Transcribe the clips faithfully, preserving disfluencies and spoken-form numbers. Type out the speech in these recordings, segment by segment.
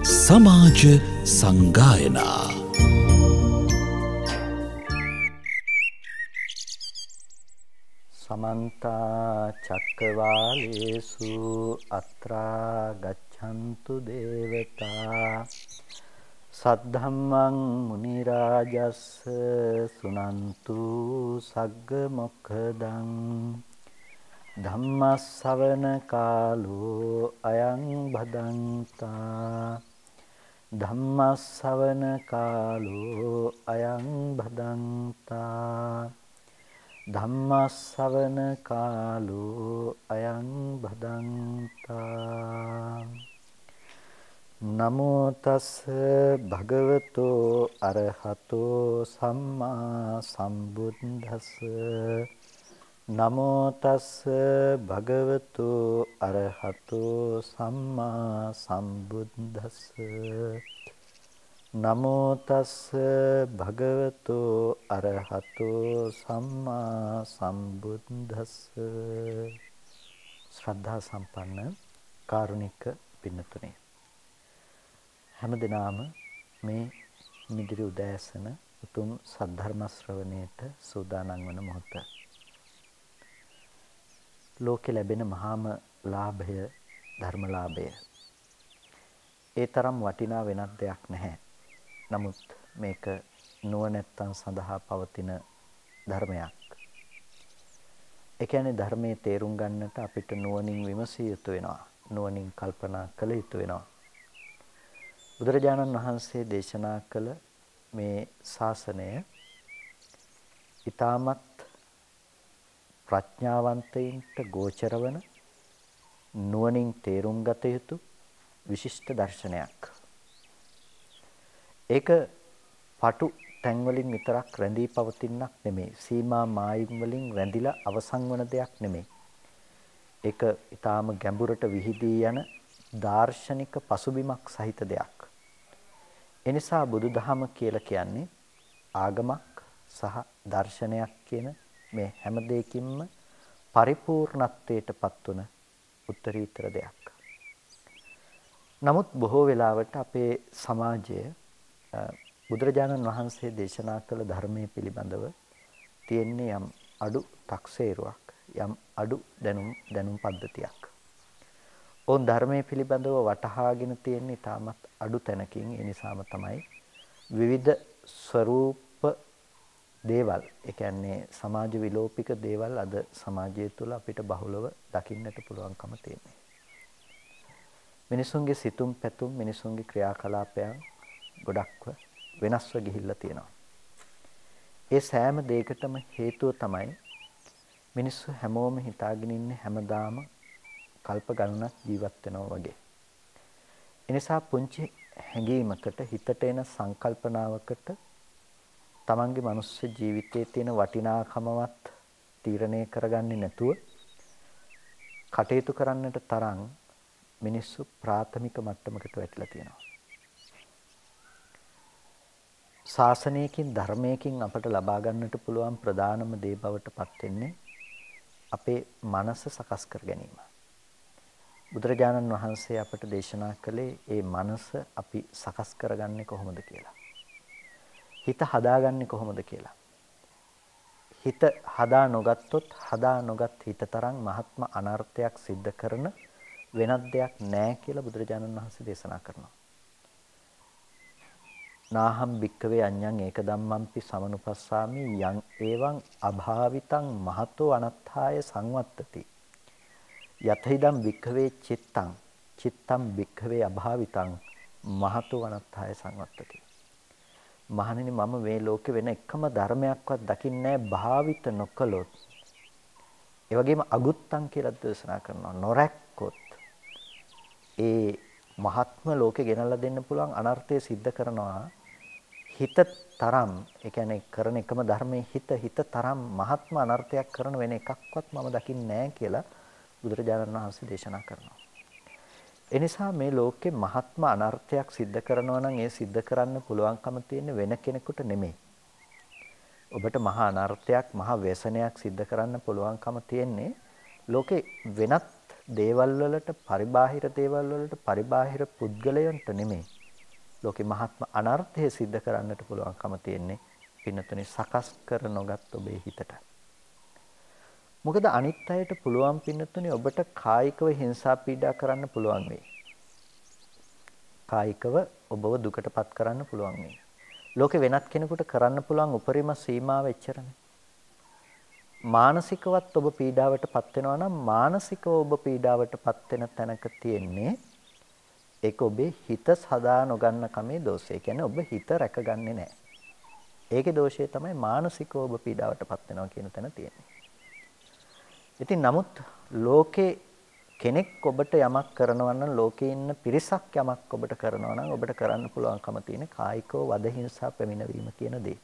සමාජ සංගායනා. සමන්ත චක්කවාලේසු අත්‍රා ගච්ඡන්තු දේවතා සද්ධම්මං මුනි රාජස්ස සුනන්තු සග්ග මොක්ඛදං ධම්ම ශ්‍රවණ කාලෝ අයං භදන්තා ධම්ම ශ්‍රවණ කාලෝ අයං භදන්තා ධම්ම ශ්‍රවණ කාලෝ අයං භදන්තා නමෝ තස් භගවතෝ අරහතෝ සම්මා සම්බුද්දස්ස නමෝ තස් භගවතු අරහතෝ සම්මා සම්බුද්දස්ස නමෝ තස් භගවතු අරහතෝ සම්මා සම්බුද්දස්ස. ශ්‍රද්ධා සම්පන්න කාරුණික පින්තුනේ, හැමදෙනාම මේ මිදිරි උදෑසන උතුම් සද්ධර්ම ශ්‍රවණයට සූදානම් වන මොහොත ලෝකේ ලැබෙන මහාම ලාභය ධර්ම ලාභය. ඒ තරම් වටිනා වෙනත් දෙයක් නැහැ. නමුත් මේක නුවණැත්තන් සඳහා පවතින ධර්මයක්. ඒ කියන්නේ ධර්මයේ තේරුම් ගන්නට අපිට නුවණින් විමසිය යුතු වෙනවා. නුවණින් කල්පනා කළ යුතු වෙනවා. බුදුරජාණන් වහන්සේ දේශනා කළ මේ ශාසනය ඊටමත් ප්‍රඥාවන්තයින්ට ගෝචර වන නුවණින් තේරුම් ගත යුතු විශිෂ්ට දර්ශනයක්. ඒක පටු තැන් වලින් විතරක් රැඳී පවතිනක් නෙමෙයි. සීමා මායිම් වලින් රැඳිලා අවසන් වන දෙයක් නෙමෙයි. ඒක ඊටාම ගැඹුරට විහිදී යන දාර්ශනික පසුබිමක් සහිත දෙයක්. ඒ නිසා බුදුදහම කියලා කියන්නේ ආගමක් සහ දර්ශනයක් කියන මේ හැම දෙයකින්ම පරිපූර්ණත්වයටපත් වන උත්තරීතර දෙයක්. නමුත් බොහෝ වෙලාවට අපේ සමාජය බුදුරජාණන් වහන්සේ දේශනා කළ ධර්මයේ පිළිබඳව තියෙන යම් අඩු තක්සේරුවක්, යම් අඩු දැනුම් දැනුම් පද්ධතියක්. ඕන් ධර්මයේ පිළිබඳව වටහාගෙන තියෙන ඉතාමත් අඩු තැනකින්. ඒ නිසාම තමයි විවිධ ස්වરૂප දේවල්, ඒ කියන්නේ සමාජ විලෝපික දේවල් අද සමාජය තුළ අපිට බහුලව දකින්නට පුළුවන්කම තියෙනවා. මිනිසුන්ගේ සිතුම් පැතුම්, මිනිසුන්ගේ ක්‍රියාකලාපයන් ගොඩක්ව වෙනස්ව ගිහිල්ලා තියෙනවා. ඒ සෑම දෙයකටම හේතුව තමයි මිනිස්සු හැමෝම හිතාගෙන ඉන්නේ හැමදාම කල්ප ගණනක් ජීවත් වෙනවා වගේ. ඒ නිසා පුංචි හැඟීමකට, හිතට එන සංකල්පනාවකට තමන්ගේ මනුස්ස ජීවිතයේ තියෙන වටිනාකමවත් තීරණය කරගන්නේ නැතුව කටයුතු කරන්නට තරම් මිනිස්සු ප්‍රාථමික මට්ටමකට වැටිලා තියෙනවා. ශාසනයකින්, ධර්මයකින් අපට ලබා ගන්නට පුළුවන් ප්‍රධානම දේ බවටපත් වෙන්නේ අපේ මනස සකස් කර ගැනීම. බුදුරජාණන් වහන්සේ අපට දේශනා කළේ මේ මනස අපි සකස් කරගන්නේ කොහොමද කියලා. හිත හදාගන්නේ කොහොමද කියලා. හිත හදා නොගත්තොත්, හදා නොගත් හිත තරම් මහත්ම අනර්ථයක් සිද්ධ කරන වෙනත් දෙයක් නැහැ කියලා බුදුරජාණන් වහන්සේ දේශනා කරනවා. නාහම් භික්කවේ අඤ්ඤං ඒක ධම්මම්පි සමනුපස්සාමි යං එවං අභාවිතං මහතෝ අනත්ථාය සංවත්තති. යතහිදම් භික්කවේ චිත්තං චිත්තම් භික්කවේ අභාවිතං මහතෝ අනත්ථාය සංවත්තති. මහණෙනි, මම මේ ලෝකේ වෙන එකම ධර්මයක්වත් දකින්නේ නැහැ භාවිත නොකළොත්. ඒ වගේම අගුත්තං කියලා දේශනා කරනවා. නොරැක්කොත් ඒ මහත්ම ලෝකේ ගෙනල්ලා දෙන්න පුළුවන් අනර්ථය සිද්ධ කරනවා හිත තරම්. ඒ කියන්නේ කරන එකම ධර්මයේ හිත හිත තරම් මහත්ම අනර්ථයක් කරන වෙන එකක්වත් මම දකින්නේ නැහැ කියලා බුදුරජාණන් වහන්සේ දේශනා කරනවා. එනිසා මේ ලෝකේ මහත්ම අනර්ථයක් සිද්ධ කරනවා නම් ඒ සිද්ධ කරන්න පුළුවන්කම තියෙන්නේ වෙන කෙනෙකුට නෙමෙයි. ඔබට මහා අනර්ථයක්, මහා ව්‍යසනයක් සිද්ධ කරන්න පුළුවන්කම තියෙන්නේ ලෝකේ වෙනත් දේවල් වලට පරිබාහිර දේවල් වලට පරිබාහිර පුද්ගලයන්ට නෙමෙයි ලෝකේ මහත්ම අනර්ථය සිද්ධ කරන්නට පුළුවන්කම තියෙන්නේ පින්නතුනේ සකස් කර නොගත් ඔබේ හිතට. මොකද අනිත් අයට පුළුවන් පින්නතුනේ ඔබට කායිකව හිංසා පීඩා කරන්න පුළුවන් වෙයි. කායිකව ඔබව දුකටපත් කරන්න පුළුවන් වෙයි. ලෝකේ වෙනත් කෙනෙකුට කරන්න පුළුවන් උපරිම සීමාව එච්චරනේ. මානසිකවත් ඔබ පීඩාවටපත් වෙනවා නම් මානසිකව ඔබ පීඩාවටපත් වෙන තැනක තියෙන්නේ ඒක ඔබේ හිත සදා නොගන්න කමේ දෝෂය. කියන්නේ ඔබ හිත රැකගන්නේ නැහැ. ඒකේ දෝෂය තමයි මානසිකව ඔබ පීඩාවටපත් වෙනවා කියන තැන තියෙන්නේ. ඉතින් නමුත් ලෝකේ කෙනෙක් ඔබට යමක් කරනවා නම් ලෝකේ ඉන්න පිරිසක් යමක් ඔබට කරනවා නම් ඔබට කරන්න පුළුවන්කම තියෙන කායිකව වද හිංසා පැමිණවීම කියන දේ.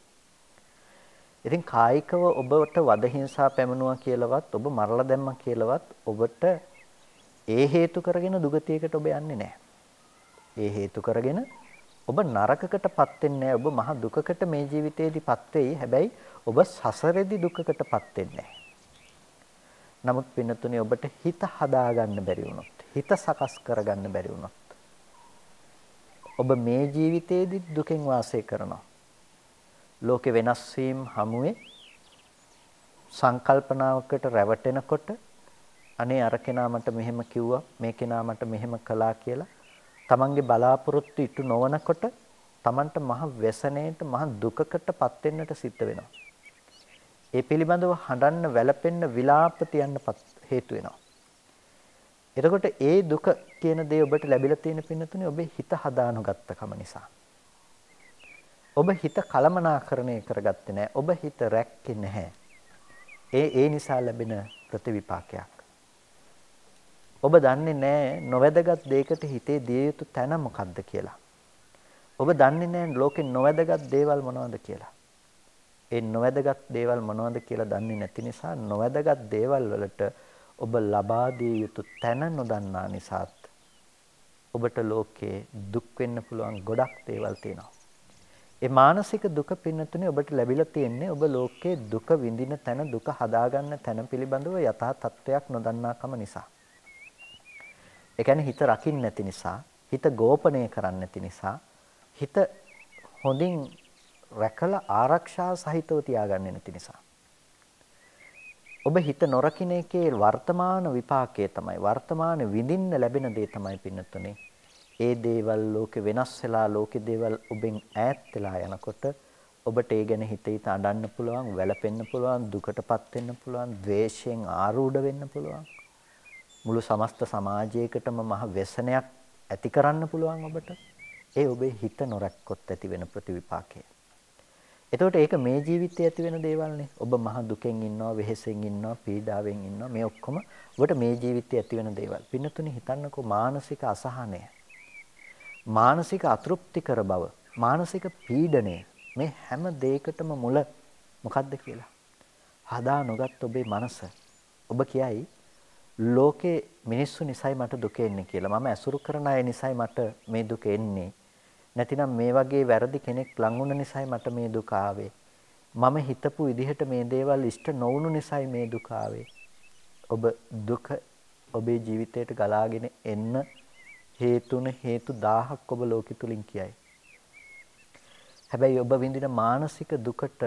ඉතින් කායිකව ඔබට වද හිංසා පැමිණුවා කියලාවත් ඔබ මරලා දැම්මා කියලාවත් ඔබට ඒ හේතු කරගෙන දුගතියකට ඔබ යන්නේ නැහැ. ඒ හේතු කරගෙන ඔබ නරකකටපත් වෙන්නේ නැහැ. ඔබ මහ දුකකට මේ ජීවිතේදීපත් වෙයි. හැබැයි ඔබ සසරෙදි දුකකටපත් වෙන්නේ නැහැ. නමුත් පින්නතුනේ ඔබට හිත හදාගන්න බැරි වුණොත්, හිත සකස් කරගන්න බැරි වුණොත් ඔබ මේ ජීවිතේදී දුකෙන් වාසය කරනවා. ලෝකේ වෙනස් වීම හමුවේ සංකල්පනාවකට රැවටෙනකොට අනේ අර කෙනා මට මෙහෙම කිව්වා, මේ කෙනා මට මෙහෙම කළා කියලා තමන්ගේ බලාපොරොත්තු ඉටු නොවනකොට තමන්ට මහ වැසණයට, මහ දුකකටපත් වෙන්නට සිද්ධ වෙනවා. ඒ පිළිබඳව හඬන්න, වැළපෙන්න, විලාප තියන්න හේතු වෙනවා. එතකොට ඒ දුක කියන දේ ඔබට ලැබිලා තියෙන පින්නතුනේ ඔබේ හිත හදානොගත්තකම නිසා. ඔබ හිත කලමනාකරණය කරගත්තේ නැහැ. ඔබ හිත රැක්කේ නැහැ. ඒ ඒ නිසා ලැබෙන ප්‍රතිවිපාකයක්. ඔබ දන්නේ නැහැ නොවැදගත් දෙයකට හිතේ දිය යුතු තැන මොකක්ද කියලා. ඔබ දන්නේ නැහැ ලෝකේ නොවැදගත් දේවල් මොනවද කියලා. ඒ නොවැදගත් දේවල් මොනවද කියලා දන්නේ නැති නිසා නොවැදගත් දේවල් වලට ඔබ ලබා දිය යුතු තැන නොදන්නා නිසාත් ඔබට ලෝකේ දුක් වෙන්න පුළුවන් ගොඩක් දේවල් තියෙනවා. ඒ මානසික දුක පින්නතුනේ ඔබට ලැබිලා තියෙන්නේ ඔබ ලෝකේ දුක විඳින තැන, දුක හදාගන්න තැන පිළිබඳව යථා තත්ත්වයක් නොදන්නාකම නිසා. ඒ කියන්නේ හිත රකින්න නැති නිසා, හිත ගෝපණය කරන්න නැති නිසා, හිත හොඳින් රැකලා ආරක්ෂා සහිතව තියාගන්නේ නැති නිසා. ඔබ හිත නොරකින එකේ වර්තමාන විපාකයේ තමයි, වර්තමාන විඳින්න ලැබෙන දේ තමයි පින්නතුනේ ඒ දේවල් ලෝකේ වෙනස් වෙලා, ලෝකේ දේවල් ඔබෙන් ඈත් වෙලා යනකොට ඔබට ඒ ගැන හිත හිත අඬන්න පුළුවන්, වැළපෙන්න පුළුවන්, දුකටපත් වෙන්න පුළුවන්, ද්වේෂයෙන් ආරූඪ වෙන්න පුළුවන්. මුළු සමස්ත සමාජයකටම මහ ව්‍යසනයක් ඇති කරන්න පුළුවන් ඔබට. ඒ ඔබේ හිත නොරැක්කොත් ඇති වෙන ප්‍රතිවිපාකය. එතකොට ඒක මේ ජීවිතයේ ඇති වෙන දේවල්නේ. ඔබ මහ දුකෙන් ඉන්නවා, වෙහෙසෙන් ඉන්නවා, පීඩාවෙන් ඉන්නවා. මේ ඔක්කොම ඔබට මේ ජීවිතයේ ඇති වෙන දේවල්. පින්නතුනේ හිතන්නකෝ මානසික අසහනය, මානසික අතෘප්තිකර බව, මානසික පීඩනය, මේ හැම දෙයකටම මුල මොකද්ද කියලා හදා නොගත් ඔබේ මනස. ඔබ කියයි ලෝකේ මිනිස්සු නිසායි මට දුක එන්නේ කියලා, මම ඇසුරු කරන අය නිසායි මට මේ දුක එන්නේ, නැතිනම් මේ වගේ වැරදි කෙනෙක් ලඟ වුණ නිසායි මට මේ දුක ආවේ, මම හිතපු විදිහට මේ දේවල් ඉෂ්ට නොවුණු නිසායි මේ දුක ආවේ. ඔබ දුක ඔබේ ජීවිතයට ගලාගෙන එන්න හේතුන හේතු දහහක් ඔබ ලෝකෙ තුලින් කියයි. හැබැයි ඔබ විඳින මානසික දුකට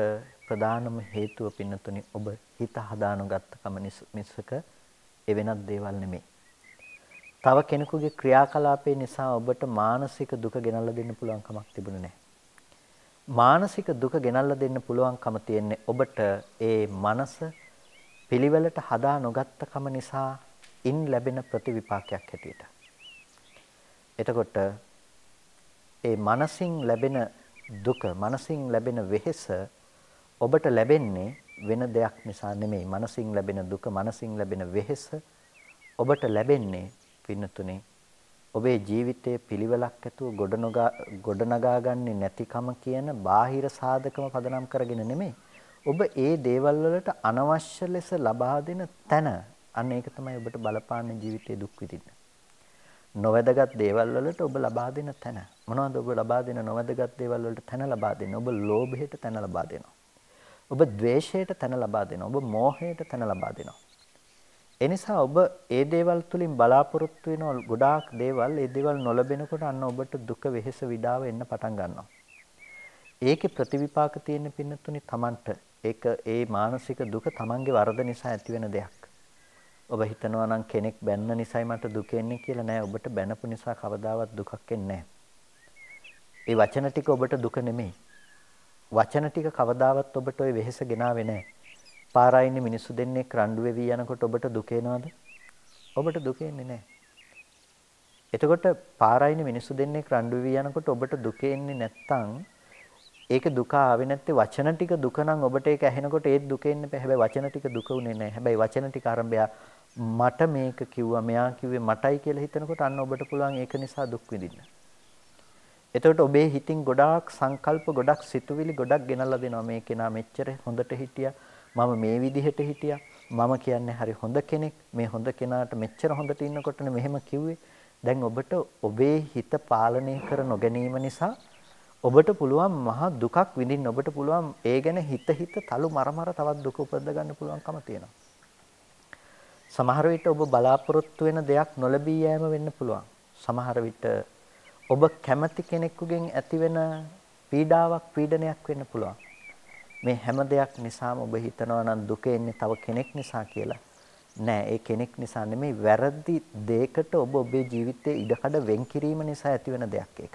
ප්‍රධානම හේතුව පින්නතුනේ ඔබ හිත හදානොගත්තකම මිසක ඒ වෙනත් දේවල් නෙමෙයි. තව කෙනෙකුගේ ක්‍රියාකලාපේ නිසා ඔබට මානසික දුක ගෙනල්ලා දෙන්න පුළුවන් කමක් තිබුණේ නැහැ. මානසික දුක ගෙනල්ලා දෙන්න පුළුවන්කම තියෙන්නේ ඔබට ඒ මනස පිළිවෙලට හදානොගත්තකම නිසා ඉන් ලැබෙන ප්‍රතිවිපාකයක් හැටියට. එතකොට ඒ මනසින් ලැබෙන දුක, මනසින් ලැබෙන වෙහෙස ඔබට ලැබෙන්නේ වෙන දෙයක් නිසා නෙමෙයි. මනසින් ලැබෙන දුක, මනසින් ලැබෙන වෙහෙස ඔබට ලැබෙන්නේ පින්නතුනේ ඔබේ ජීවිතයේ පිළිවෙලක් ඇතුව ගොඩනගා ගොඩනගා ගන්නේ නැතිකම කියන බාහිර සාධකම පදනම් කරගෙන නෙමෙයි. ඔබ ඒ දේවල් වලට අනවශ්‍ය ලෙස ලබා දෙන තැන, අන්න ඒක තමයි ඔබට බලපාන ජීවිතයේ දුක් විඳින්න. නොවැදගත් දේවල් වලට ඔබ ලබා දෙන තැන මොනවද? ඔබ ලබා දෙන නොවැදගත් දේවල් වලට තැන ලබා දෙන. ඔබ ලෝභයට තැන ලබා දෙනවා. ඔබ ද්වේෂයට තැන ලබා දෙනවා. ඔබ මෝහයට තැන ලබා දෙනවා. එනිසා ඔබ ඒ දේවල් තුලින් බලාපොරොත්තු වෙන ගොඩාක් දේවල් ඒ දේවල් නොලැබෙනකොට අන්න ඔබට දුක වෙහෙස විඩාව එන්න පටන් ගන්නවා. ඒකේ ප්‍රතිවිපාක තියෙන පින්නතුනි තමන්ට. ඒක ඒ මානසික දුක තමන්ගේ වරද නිසා ඇති වෙන දෙයක්. ඔබ හිතනවා නම් කෙනෙක් බැන්න නිසායි මට දුක එන්නේ කියලා නෑ. ඔබට බැනපු නිසා කවදාවත් දුකක් එන්නේ නෑ. ඒ වචන ටික ඔබට දුක නෙමෙයි. වචන ටික කවදාවත් ඔබට ওই වෙහෙස ගෙනාවේ නෑ. පාරයිනේ මිනිස්සු දෙන්නේ රණ්ඩු වෙවි යනකොට ඔබට දුක එනවද? ඔබට දුක එන්නේ නැහැ. එතකොට පාරයිනේ මිනිස්සු දෙන්නේ රණ්ඩු වෙවි යනකොට ඔබට දුක එන්නේ නැත්නම් ඒක දුක ආවේ නැත්තේ වචන ටික දුක නම් ඔබට ඒක ඇහෙනකොට ඒත් දුක එන්නේ නැහැ. හැබැයි වචන ටික දුක උනේ නැහැ. හැබැයි වචන ටික ආරම්භය මට මේක කිව්වා මෙයා කිව්වේ මටයි කියලා හිතනකොට අන්න ඔබට පුළුවන් ඒක නිසා දුක් විඳින්න. එතකොට ඔබේ හිතින් ගොඩාක් සංකල්ප ගොඩාක් සිතුවිලි ගොඩාක් ගෙනල්ලා දෙනවා මේ කෙනා මෙච්චර හොඳට හිටියා. මම මේ විදිහට හිටියා මම කියන්නේ හරි හොඳ කෙනෙක් මේ හොඳ කෙනාට මෙච්චර හොඳට ඉන්නකොටනේ මෙහෙම කිව්වේ දැන් ඔබට ඔබේ හිත පාලනය කර නොගැනීම නිසා ඔබට පුළුවන් මහා දුකක් විඳින්න ඔබට පුළුවන් ඒ ගැන හිත හිත තලු මරමර තවත් දුක උපද ගන්න පුළුවන්කම තියෙනවා සමහර විට ඔබ බලාපොරොත්තු වෙන දෙයක් නොලැබී යෑම වෙන්න පුළුවන් සමහර විට ඔබ කැමති කෙනෙකුගෙන් ඇතිවෙන පීඩාවක් පීඩනයක් වෙන්න පුළුවන් මේ හැම දෙයක් නිසාම ඔබ හිතනවා නම් දුක එන්නේ තව කෙනෙක් නිසා කියලා. නෑ ඒ කෙනෙක් නිසා නෙමෙයි වැරදි දෙයකට ඔබ ඔබේ ජීවිතේ ඉඩකඩ වෙන් කිරීම නිසා ඇතිවන දෙයක් ඒක.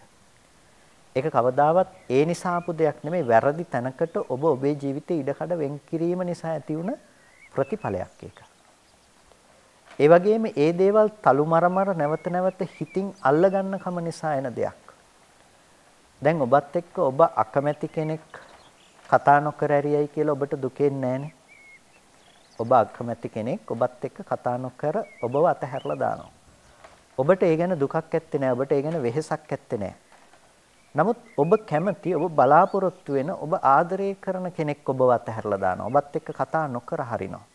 ඒක කවදාවත් ඒ නිසා ආපු දෙයක් නෙමෙයි වැරදි තැනකට ඔබ ඔබේ ජීවිතේ ඉඩකඩ වෙන් කිරීම නිසා ඇති වුණ ප්‍රතිඵලයක් ඒක. ඒ වගේම ඒ දේවල් තලුමරමර නැවත නැවත හිතින් අල්ලගන්න කම නිසා එන දෙයක්. දැන් ඔබත් එක්ක ඔබ අකමැති කෙනෙක් කතා නොකර ඇරියයි කියලා ඔබට දුක එන්නේ නැහනේ. ඔබ අකමැති කෙනෙක් ඔබත් එක්ක කතා නොකර ඔබව අතහැරලා දානවා. ඔබට ඒ ගැන දුකක් ඇත්තේ නැහැ. ඔබට ඒ ගැන වෙහෙසක් ඇත්තේ නැහැ. නමුත් ඔබ කැමති ඔබ බලාපොරොත්තු වෙන ඔබ ආදරය කරන කෙනෙක් ඔබව අතහැරලා දානවා. ඔබත් එක්ක කතා නොකර හරිනවා.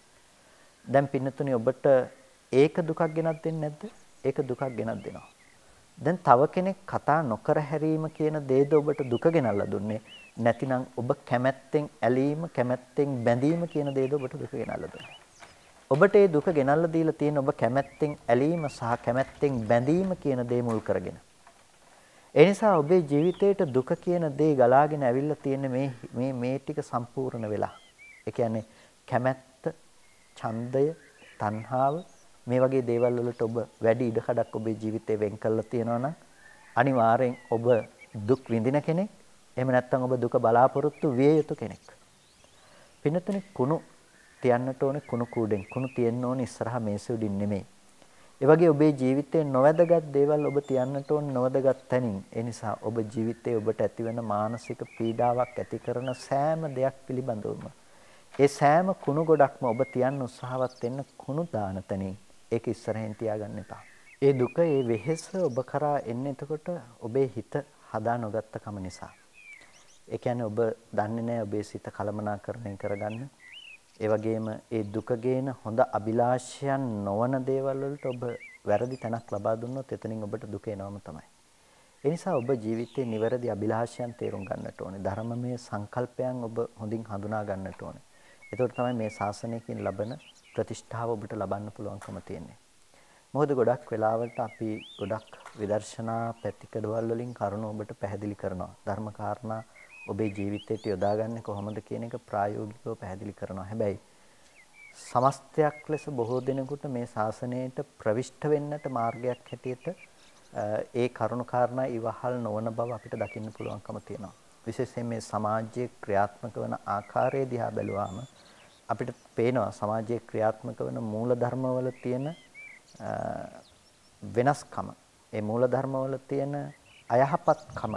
දැන් පින්නතුනි ඔබට ඒක දුකක් ගෙනත් දෙන්නේ නැද්ද? ඒක දුකක් ගෙනත් දෙනවා. දැන් තව කෙනෙක් කතා නොකර හැරීම කියන දේද ඔබට දුක ගෙනල්ලා දුන්නේ? නැතිනම් ඔබ කැමැත්තෙන් ඇලීම කැමැත්තෙන් බැඳීම කියන දේද ඔබට දුක ගෙනල්ලා දෙනවා. ඔබට ඒ දුක ගෙනල්ලා දීලා තියෙන ඔබ කැමැත්තෙන් ඇලීම සහ කැමැත්තෙන් බැඳීම කියන දේ මුල් කරගෙන. ඒ නිසා ඔබේ ජීවිතේට දුක කියන දේ ගලාගෙන ඇවිල්ලා තියෙන මේ මේ මේ ටික සම්පූර්ණ වෙලා. ඒ කියන්නේ කැමැත්ත, ඡන්දය, තණ්හාව මේ වගේ දේවල් වලට ඔබ වැඩි ඉඩකඩක් ඔබේ ජීවිතේ වෙන් කරලා තියෙනවා නම් අනිවාර්යෙන් ඔබ දුක් විඳින කෙනෙක්. එහෙම නැත්නම් ඔබ දුක බලාපොරොත්තු විය යුතු කෙනෙක්. පින්නතුනේ කුණු තියන්නට ඕනේ කුණු කූඩෙන්. කුණු තියෙන්න ඕනේ ඉස්සරහා මේසෙ උඩින් නෙමෙයි. ඒ වගේ ඔබේ ජීවිතේ නොවැදගත් දේවල් ඔබ තියන්නට ඕනේ නොවැදගත් තැනින්. ඒ නිසා ඔබ ජීවිතේ ඔබට ඇතිවන මානසික පීඩාවක් ඇති කරන සෑම දෙයක් පිළිබඳවම ඒ සෑම කුණු ගොඩක්ම ඔබ තියන්න උත්සාහවත් වෙන්න කුණු දාන තැනින් ඒක ඉස්සරහින් තියාගන්න එපා. ඒ දුක, ඒ වෙහෙස ඔබ කරා එන්නේ එතකොට ඔබේ හිත හදා නොගත්ත කම නිසා. ඒ කියන්නේ ඔබ දන්නේ නැහැ ඔබේ සිත කලමනාකරණය කරගන්න. ඒ වගේම ඒ දුක ගේන හොඳ අභිලාෂයන් නොවන දේවල් වලට ඔබ වැරදි තැනක් ලබා දුන්නොත් එතනින් ඔබට දුක එනවම තමයි. ඒ නිසා ඔබ ජීවිතේ නිවැරදි අභිලාෂයන් තේරුම් ගන්නට ඕනේ. ධර්මමය සංකල්පයන් ඔබ හොඳින් හඳුනා ගන්නට ඕනේ. එතකොට තමයි මේ ශාසනයකින් ලබන ප්‍රතිෂ්ඨාව ඔබට ලබන්න පුළුවන්කම තියෙන්නේ. මොකද ගොඩක් වෙලාවලට අපි ගොඩක් විදර්ශනා පැතිකඩවල් වලින් කරුණු ඔබට පැහැදිලි කරනවා. ධර්ම කාරණා ඔබේ ජීවිතයට යොදාගන්නේ කොහොමද කියන එක ප්‍රායෝගිකව පැහැදිලි කරනවා. හැබැයි සමස්තයක් ලෙස බොහෝ දිනකට මේ ශාසනයට ප්‍රවිෂ්ඨ වෙන්නට මාර්ගයක් හැටියට ඒ කරුණු කාරණා ඉවහල් නොවන බව අපිට දකින්න පුළුවන්කම තියෙනවා. විශේෂයෙන් මේ සමාජයේ ක්‍රියාත්මක වන ආකාරය දිහා බැලුවාම අපිට පේනවා සමාජයේ ක්‍රියාත්මක වන මූලධර්මවල තියෙන වෙනස්කම. ඒ මූලධර්මවල තියෙන අයහපත්කම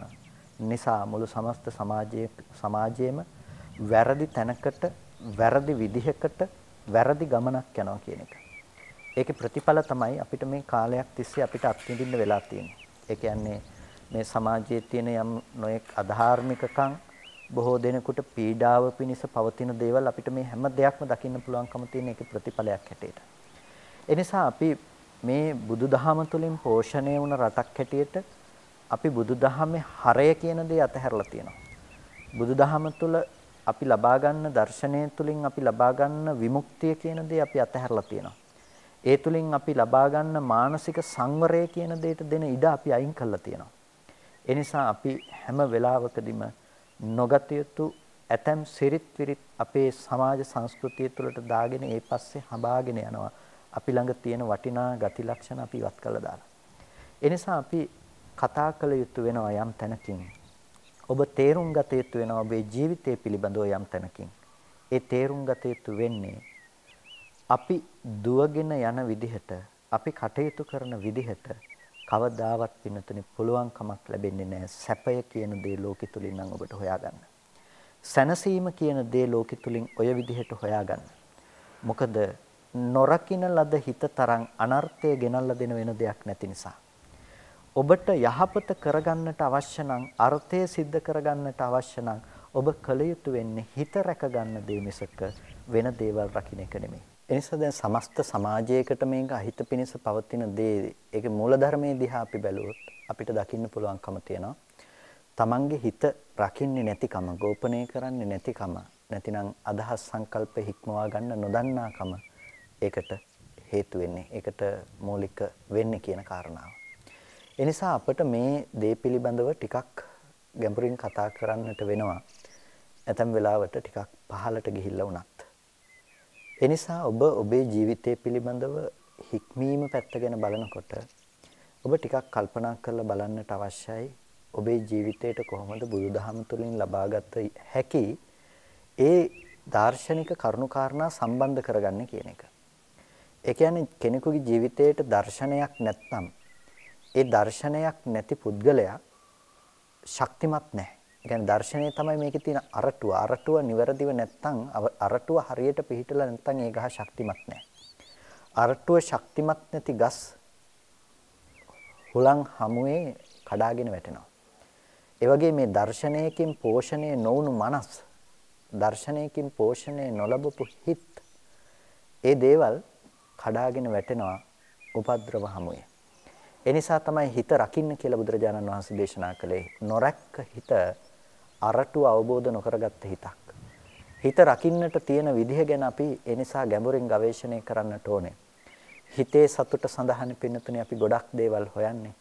නිසා මුළු සමස්ත සමාජයේ සමාජයේම වැරදි තැනකට වැරදි විදිහකට වැරදි ගමනක් යනවා කියන එක. ඒකේ ප්‍රතිඵල තමයි අපිට මේ කාලයක් තිස්සේ අපිට අත්විඳින්න වෙලා තියෙන්නේ. ඒ කියන්නේ මේ සමාජයේ තියෙන යම් නොයෙක් අධාර්මිකකම් බොහෝ දෙනෙකුට පීඩාව පිණිස පවතින දේවල් අපිට මේ හැම දෙයක්ම දකින්න පුළුවන්කම තියෙන ඒකේ ප්‍රතිඵලයක් හැටියට. ඒ නිසා අපි මේ බුදුදහම තුළින් පෝෂණය වුණ රටක් හැටියට අපි බුදුදහමේ හරය කියන දේ අතහැරලා තියෙනවා. බුදුදහම තුළ අපි ලබා ගන්න දර්ශනය තුළින් අපි ලබා ගන්න විමුක්තිය කියන දේ අපි අතහැරලා තියෙනවා. ඒ තුලින් අපි ලබා ගන්න මානසික සංවරය කියන දෙයට දෙන ඉඩ අපි අයින් කරලා තියෙනවා. ඒ නිසා අපි හැම වෙලාවකදීම නොගත යුතු ඇතම් සිරිත් විරිත් අපේ සමාජ සංස්කෘතිය තුළට දාගෙන ඒ පස්සේ හඹාගෙන යනවා. අපි ළඟ තියෙන වටිනා ගති ලක්ෂණ අපි ඉවත් කරලා දාලා. ඒ නිසා අපි කතා කළ යුතු වෙනවා යම් තැනකින්. ඔබ තේරුම් ගත යුතු වෙනවා ඔබේ ජීවිතය පිළිබඳව යම් තැනකින්. ඒ තේරුම් ගත යුතු වෙන්නේ අපි දුවගෙන යන විදිහට අපි කටයුතු කරන විදිහට කවදාවත් පින්නතනේ පුළුවන් කමක් ලැබෙන්නේ නැහැ. සැපය කියන දේ ලෝකෙ තුලින් නම් ඔබට හොයාගන්න. සැනසීම කියන දේ ලෝකෙ තුලින් ඔය විදිහට හොයාගන්න. මොකද නොරකින්න ලද හිත තරම් අනර්ථය ගෙනල්ලා දෙන වෙන දෙයක් නැති නිසා. ඔබට යහපත කරගන්නට අවශ්‍ය නම් අර්ථය સિદ્ધ කරගන්නට අවශ්‍ය නම් ඔබ කල යුතු වෙන්නේ හිත රැක ගන්න දේ මිසක වෙන දේවල් රකින්න එක නෙමෙයි. එනිසා දැන් සමස්ත සමාජයකට මේක අහිත පිණිස පවතින දේ ඒකේ මූලධර්මයේ දිහා අපි බැලුවොත් අපිට දකින්න පුළුවන්කම තියෙනවා. Tamange හිත රකින්නේ නැතිකම, ගෝපනය කරන්නේ නැතිකම, නැතිනම් අදහස් සංකල්ප හික්මවා ගන්න නොදන්නාකම ඒකට හේතු වෙන්නේ. ඒකට මූලික වෙන්නේ කියන කාරණාව. එනිසා අපිට මේ දේ පිළිබඳව ටිකක් ගැඹුරින් කතා කරන්නට වෙනවා. ඇතම් වෙලාවට ටිකක් පහළට ගිහිල්ලා වුණත් එනිසා ඔබ ඔබේ ජීවිතය පිළිබඳව හික්මීම පැත්ත ගැන බලනකොට ඔබ ටිකක් කල්පනා කරලා බලන්නට අවශ්‍යයි. ඔබේ ජීවිතයට කොහොමද බුදුදහම තුළින් ලබාගත හැකි ඒ දාර්ශනික කරුණු කාරණා සම්බන්ධ කරගන්නේ කියන එක. ඒ කියන්නේ කෙනෙකුගේ ජීවිතයට දර්ශනයක් නැත්නම් ඒ දර්ශනයක් නැති පුද්ගලයා ශක්තිමත් නැහැ. يعني දර්ශනය තමයි මේකේ තියෙන අරටුව. අරටුව නිවැරදිව නැත්නම් අරටුව හරියට පිහිටලා නැත්නම් ඒ ගහ ශක්තිමත් නැහැ. අරටුව ශක්තිමත් නැති ගස් හුලං හමුවේ කඩාගෙන වැටෙනවා. ඒ වගේ මේ දර්ශනයකින් පෝෂණය නොවුණු මනස්, දර්ශනයකින් පෝෂණය නොලබපු හිත්, ඒ දේවල් කඩාගෙන වැටෙනවා උපද්‍රව හමුවේ. ඒ නිසා තමයි හිත රකින්න කියලා බුදුරජාණන් වහන්සේ දේශනා කළේ. නොරැක්ක හිත අරටුව අවබෝධ නොකරගත්ත හිතක්. හිත රකින්නට තියෙන විදිහ ගැන අපි ඒ නිසා ගැඹුරින් ගවේෂණය කරන්නට ඕනේ. හිතේ සතුට සඳහන් පින්නතුනේ අපි ගොඩක් දේවල් හොයන්නේ.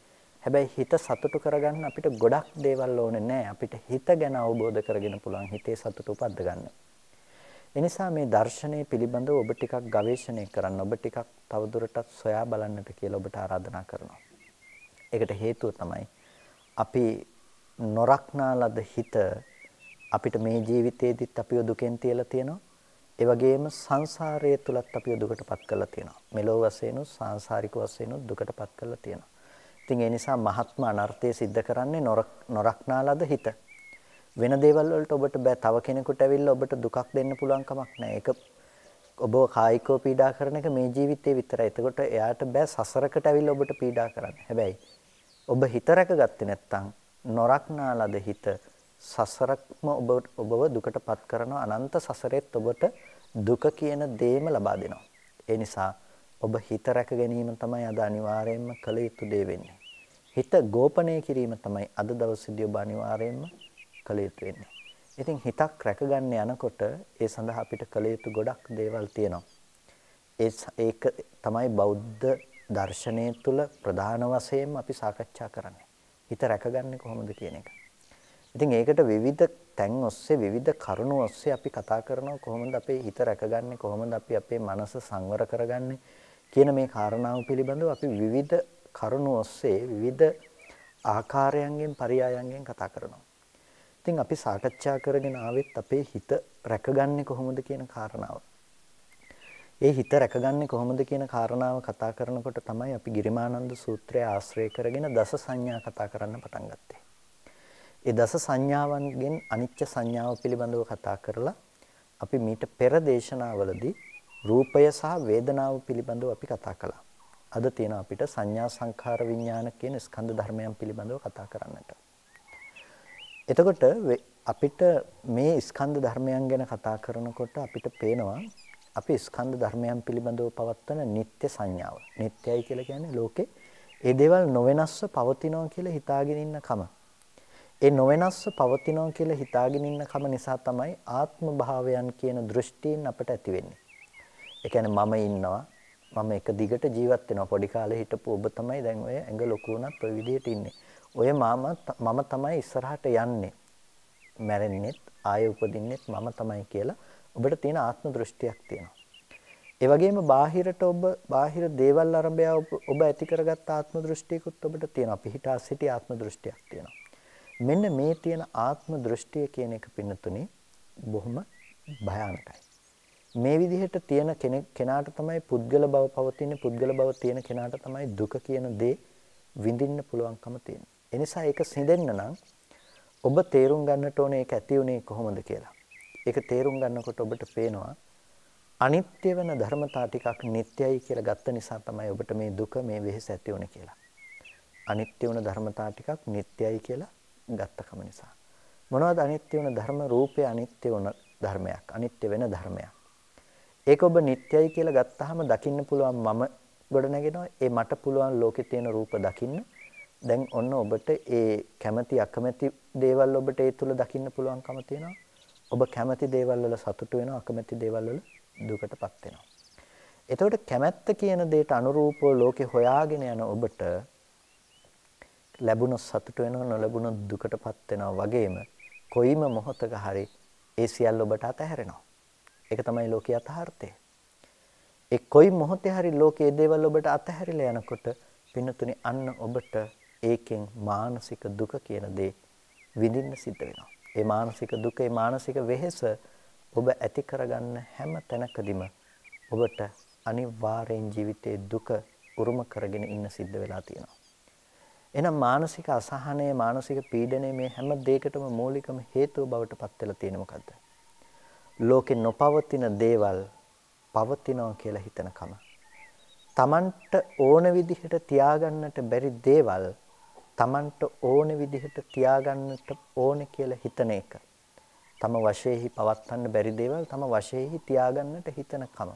හැබැයි හිත සතුට කරගන්න අපිට ගොඩක් දේවල් ඕනේ නැහැ. අපිට හිත ගැන අවබෝධ කරගෙන පුළුවන් හිතේ සතුට උපද්ද ගන්න. ඒ නිසා මේ දර්ශනය පිළිබඳව ඔබ ටිකක් ගවේෂණය කරන්න, ඔබ ටිකක් තවදුරටත් සොයා බලන්නට කියලා ඔබට ආරාධනා කරනවා. ඒකට හේතුව තමයි අපි නොරක්නා ලද හිත අපිට මේ ජීවිතේදීත් අපිව දුකෙන් තියලා තියෙනවා. ඒ වගේම සංසාරයේ තුලත් අපිව දුකටපත් කරලා තියෙනවා. මෙලොව වශයෙන්ු සාංශාරික වශයෙන්ු දුකටපත් කරලා තියෙනවා. ඉතින් ඒ නිසා මහත්ම අනර්ථය සිද්ධ කරන්නේ නොරක්නා ලද හිත. වෙන දේවල් වලට ඔබට බෑ. තව කෙනෙකුට ඇවිල්ලා ඔබට දුකක් දෙන්න පුළුවන් කමක් නැහැ. ඒක ඔබව කායිකව පීඩා කරන එක මේ ජීවිතේ විතරයි. එතකොට එයාට බෑ සසරකට ඇවිල්ලා ඔබට පීඩා කරන්න. හැබැයි ඔබ හිත රැකගත්තේ නැත්නම් නොරක්නා ලද හිත සසරක්ම ඔබ ඔබව දුකටපත් කරන අනන්ත සසරෙත් ඔබට දුක කියන දේම ලබා දෙනවා. ඒ නිසා ඔබ හිත රැක ගැනීම තමයි අද අනිවාර්යයෙන්ම කළ යුතු දේ වෙන්නේ. හිත ගෝපණය කිරීම තමයි අද දවසේදී ඔබ අනිවාර්යයෙන්ම කළ යුතු වෙන්නේ. ඉතින් හිතක් රැකගන්න යනකොට ඒ සඳහා අපිට කළ යුතු ගොඩක් දේවල් තියෙනවා. ඒ ඒක තමයි බෞද්ධ දර්ශනය තුළ ප්‍රධාන වශයෙන් අපි සාකච්ඡා කරන්නේ. හිත රැකගන්නේ කොහොමද කියන එක. ඉතින් ඒකට විවිධ තැන් ඔස්සේ විවිධ කරුණු ඔස්සේ අපි කතා කරනවා. කොහොමද අපේ හිත රැකගන්නේ, කොහොමද අපි අපේ මනස සංවර කරගන්නේ කියන මේ කාරණාව පිළිබඳව අපි විවිධ කරුණු ඔස්සේ විවිධ ආකාරයන්ගෙන් පරයයන්ගෙන් කතා කරනවා. ඉතින් අපි සාකච්ඡා කරගෙන ආවෙත් අපේ හිත රැකගන්නේ කොහොමද කියන කාරණාව. ඒ හිත රැකගන්නේ කොහොමද කියන කාරණාව කතා කරනකොට තමයි අපි ගිරිමානන්ද සූත්‍රය ආශ්‍රය කරගෙන දස සංඥා කතා කරන්න පටන් ගත්තේ. ඒ දස සංඥාවන්ගෙන් අනිච්ච සංඥාව පිළිබඳව කතා කරලා අපි මීට පෙර දේශනාවලදී රූපය සහ වේදනාව පිළිබඳව අපි කතා කළා. අද තියෙන අපිට සංඥා සංඛාර විඥාන කියන ස්කන්ධ ධර්මයන් පිළිබඳව කතා කරන්නට. එතකොට අපිට මේ ස්කන්ධ ධර්මයන් ගැන කතා කරනකොට අපිට පේනවා අපි ස්කන්ධ ධර්මයන් පිළිබඳව පවත්වන නিত্য සංඥාව. නিত্যයි කියලා කියන්නේ ලෝකේ ඒ දේවල් නොවෙනස්ව පවතිනවා කියලා හිතාගෙන ඉන්න කම. ඒ නොවෙනස්ව පවතිනවා කියලා හිතාගෙන ඉන්න කම නිසා තමයි ආත්ම භාවයන් කියන දෘෂ්ටීන් අපට ඇති වෙන්නේ. ඒ කියන්නේ මම ඉන්නවා, මම එක දිගට ජීවත් වෙනවා. පොඩි කාලේ හිටපු ඔබ තමයි දැන් ඔය ඇඟ ලොකු වුණත් ඔය විදියට ඉන්නේ. ඔය මාමා මම තමයි ඉස්සරහට යන්නේ. මැරෙන්නෙත් ආයෙ උපදින්නෙත් මම තමයි කියලා ඔබට තියෙන ආත්ම දෘෂ්ටියක් තියෙනවා. ඒ වගේම බාහිරට ඔබ බාහිර දේවල් අරඹය ඔබ ඇති කරගත් ආත්ම දෘෂ්ටියකුත් ඔබට තියෙනවා. පිහිටා සිටි ආත්ම දෘෂ්ටියක් තියෙනවා. මෙන්න මේ තියෙන ආත්ම දෘෂ්ටිය කියන එක පින්නතුනේ බොහොම භයානකයි. මේ විදිහට තියෙන කෙනාට තමයි පුද්ගල බව පවතින, පුද්ගල බව තියෙන කෙනාට තමයි දුක කියන දේ විඳින්න පුළුවන්කම තියෙන්නේ. ඒ නිසා ඒක සිඳෙන්න නම් ඔබ තේරුම් ගන්නට ඕනේ ඒක ඇති උනේ කොහොමද කියලා. ඒක තේරුම් ගන්නකොට ඔබට පේනවා අනිත්‍ය වෙන ධර්මතා ටිකක් නිට්ටයයි කියලා ගත්ත නිසා තමයි ඔබට මේ දුක මේ වෙහෙස ඇති වුනේ කියලා. අනිත්‍ය වෙන ධර්මතා ටිකක් නිට්ටයයි කියලා ගත්තකම නිසා. මොනවද අනිත්‍ය වෙන ධර්ම? රූපය අනිත්‍ය වෙන ධර්මයක්. අනිත්‍ය වෙන ධර්මයක්. ඒක ඔබ නිට්ටයයි කියලා ගත්තාම දකින්න පුළුවන් මම ගොඩ නැගෙනවා. ඒ මට පුළුවන් ලෝකේ තියෙන රූප දකින්න. දැන් ඔන්න ඔබට ඒ කැමැති අකමැති දේවල් ඔබට ඒ තුල දකින්න පුළුවන්කම තියෙනවා. ඔබ කැමැති දේවල් වල සතුටු වෙනවා, අකමැති දේවල් වල දුකටපත් වෙනවා. එතකොට කැමැත්ත කියන දෙයට අනුරූපව ලෝකේ හොයාගෙන යන ඔබට ලැබුණොත් සතුට වෙනවා, නොලැබුණොත් දුකටපත් වෙනවා. වගේම කොයිම මොහොතක හරි ඒ සියල්ල ඔබට අතහැරෙනවා. ඒක තමයි ලෝකයේ යථාර්ථය. ඒ කොයි මොහොතේ හරි ලෝකයේ දේවල් ඔබට අතහැරිලා යනකොට පින්නතුනි අන්න ඔබට ඒකෙන් මානසික දුක කියන දේ විඳින්න සිද්ධ වෙනවා. ඒ මානසික දුක, ඒ මානසික වෙහෙස ඔබ ඇති කරගන්න හැම තැනකදීම ඔබට අනිවාර්යෙන් ජීවිතයේ දුක උරුම කරගෙන ඉන්න සිද්ධ වෙලා තියෙනවා. එහෙනම් මානසික අසහනය, මානසික පීඩනය මේ හැම දෙයකටම මූලිකම හේතුව බවට පත් වෙලා තියෙන මොකද්ද? ලෝකේ නොපවතින දේවල් පවතිනවා කියලා හිතන කම. Tamanට ඕන විදිහට තියාගන්නට බැරි දේවල් Tamanට ඕන විදිහට තියාගන්නට ඕනේ කියලා හිතන එක. තම වශයෙන්හි පවත්වන්න බැරි දේවල් තම වශයෙන්හි තියාගන්නට හිතන කම.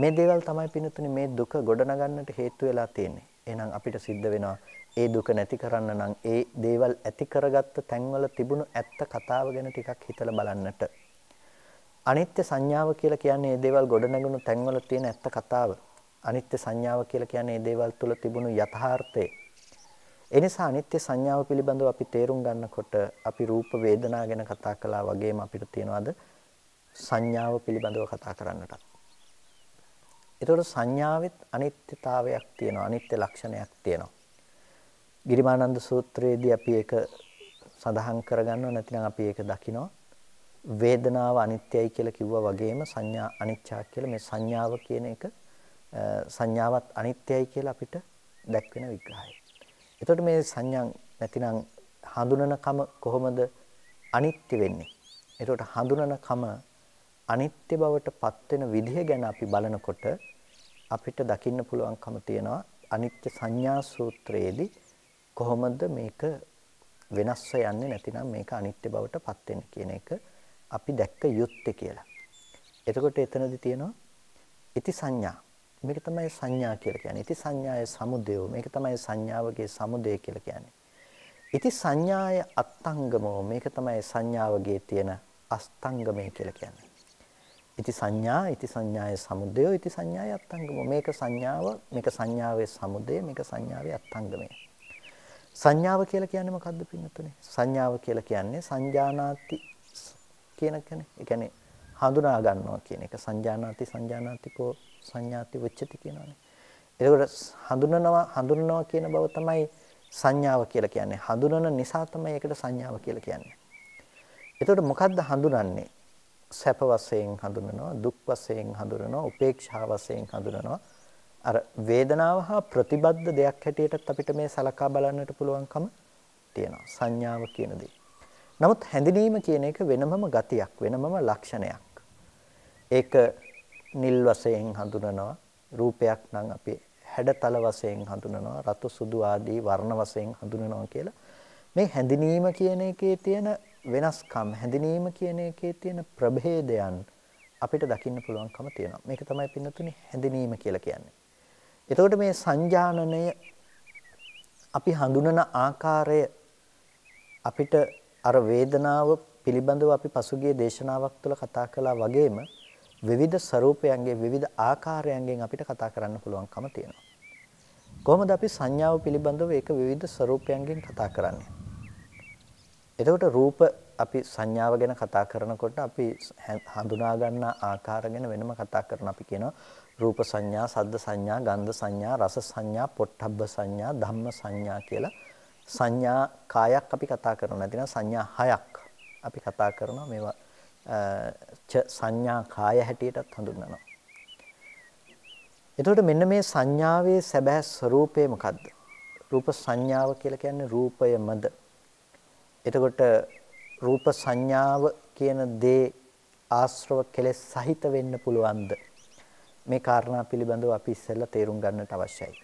මේ දේවල් තමයි පින්නතුනේ මේ දුක ගොඩනගන්නට හේතු වෙලා තියෙන්නේ. එහෙනම් අපිට සිද්ධ වෙනවා ඒ දුක නැති කරන්න නම් ඒ දේවල් ඇති කරගත්ත තැන්වල තිබුණු ඇත්ත කතාව ගැන ටිකක් හිතලා බලන්නට. අනිත්‍ය සංඥාව කියලා කියන්නේ මේ දේවල් ගොඩනගුණු තැන්වල තියෙන ඇත්ත කතාව. අනිත්‍ය සංඥාව කියලා කියන්නේ මේ දේවල් තුල තිබුණු යථාර්ථය. ඒ නිසා අනිත්‍ය සංඥාව පිළිබඳව අපි තේරුම් ගන්නකොට අපි රූප වේදනා ගැන කතා කළා වගේම අපිට තියෙනවාද සංඥාව පිළිබඳව කතා කරන්නටත්. ඒතකොට සංඥාවෙත් අනිත්‍යතාවයක් තියෙනවා, අනිත්‍ය ලක්ෂණයක් තියෙනවා. ගිරිමානන්ද සූත්‍රයේදී අපි ඒක සඳහන් කරගන්නවා, නැතිනම් අපි ඒක දකිනවා. වේදනාව අනිත්‍යයි කියලා කිව්වා වගේම සංඥා අනිච්චා කියලා මේ සංඥාව කියන එක සංඥාවත් අනිත්‍යයි කියලා අපිට දැක්වෙන විග්‍රහය. එතකොට මේ සංඥා නැතිනම් හඳුනනකම කොහොමද අනිත්‍ය වෙන්නේ? එතකොට හඳුනනකම අනිත්‍ය බවට පත් වෙන විදිහ ගැන අපි බලනකොට අපිට දකින්න පුළුවන්කම තියෙනවා අනිත්‍ය සංඥා සූත්‍රයේදී කොහොමද මේක වෙනස් වෙන්නේ නැතිනම් මේක අනිත්‍ය බවට පත් වෙන්නේ කියන එක අපි දැක්ක යුත්තේ කියලා. එතකොට එතනදී තියෙනවා ඉති සංඥා. මේක තමයි සංඥා කියලා කියන්නේ. ඉති සංඥාය සමුදයෝ. මේක තමයි සංඥාවගේ සමුදය කියලා කියන්නේ. ඉති සංඥාය අත්ංගමෝ. මේක තමයි සංඥාවගේ තියෙන අස්තංගමය කියලා කියන්නේ. ඉති සංඥා, ඉති සංඥාය සමුදයෝ, ඉති සංඥාය අත්ංගමෝ. මේක සංඥාව, මේක සංඥාවේ සමුදය, මේක සංඥාවේ අත්ංගමය. සංඥාව කියලා කියන්නේ මොකද්ද පින්නතුනේ? සංඥාව කියලා කියන්නේ සංජානාති කියන එකනේ. ඒ කියන්නේ හඳුනා ගන්නවා කියන එක. සංජානාති සංජානාතිකෝ සංඥාති වෙච්චති කියනවානේ. එතකොට හඳුනනවා හඳුනනවා කියන බව තමයි සංඥාව කියලා කියන්නේ. හඳුනන නිසා තමයි ඒකට සංඥාව කියලා කියන්නේ. එතකොට මොකද්ද හඳුනන්නේ? සැප වශයෙන් හඳුනනවා, දුක් වශයෙන් හඳුනනවා, උපේක්ෂා වශයෙන් හඳුනනවා. අර වේදනාව හා ප්‍රතිබද්ධ දෙයක් හැටියටත් අපිට මේ සලකා බලන්නට පුළුවන්කම තියෙනවා සංඥාව කියන දේ. නමුත් හැඳිනීම කියන එක වෙනමම ගතියක්, වෙනමම ලක්ෂණයක්. ඒක නිල් වශයෙන් හඳුනනවා. රූපයක් නම් අපි හැඩතල වශයෙන් හඳුනනවා, රතු සුදු ආදී වර්ණ වශයෙන් හඳුනනවා කියලා. මේ හැඳිනීම කියන එකේ තියෙන වෙනස්කම්, හැඳිනීම කියන එකේ තියෙන ප්‍රභේදයන් අපිට දකින්න පුළුවන්කම තියෙනවා. මේක තමයි පින්නතුනේ හැඳිනීම කියලා කියන්නේ. එතකොට මේ සංජානනය අපි හඳුනන ආකාරය අපිට අර වේදනාව පිළිබඳව අපි පසුගිය දේශනාවක් තුළ කතා කළා වගේම විවිධ ස්වරූපයන්ගේ විවිධ ආකාරයන්ගෙන් අපිට කතා කරන්න පුළුවන්කම තියෙනවා. කොහොමද අපි සංඥාව පිළිබඳව ඒක විවිධ ස්වරූපයන්ගෙන් කතා කරන්නේ? එතකොට රූප අපි සංඥාව ගැන කතා කරනකොට අපි හඳුනා ගන්න ආකාර ගැන වෙනම කතා කරන අපි කියනවා රූප සංඥා, ශබ්ද සංඥා, ගන්ධ සංඥා, රස සංඥා, පොට්ටබ්බ සංඥා, ධම්ම සංඥා කියලා සංඥා කායක් අපි කතා කරනවා. නැතිනම් සංඥා හයක් අපි කතා කරනවා. මේවා च संज्ञा काय හැටියටත් හඳුන්වනවා. එතකොට මෙන්න මේ සංඥාවේ සැබෑ ස්වરૂපය මොකද්ද? රූප සංඥාව කියලා කියන්නේ රූපයමද? එතකොට රූප සංඥාව කියන දේ ආශ්‍රව කෙලෙස් සහිත වෙන්න පුළුවන්ද? මේ කාරණා පිළිබඳව අපි ඉස්සෙල්ලා තේරුම් ගන්නට අවශ්‍යයි.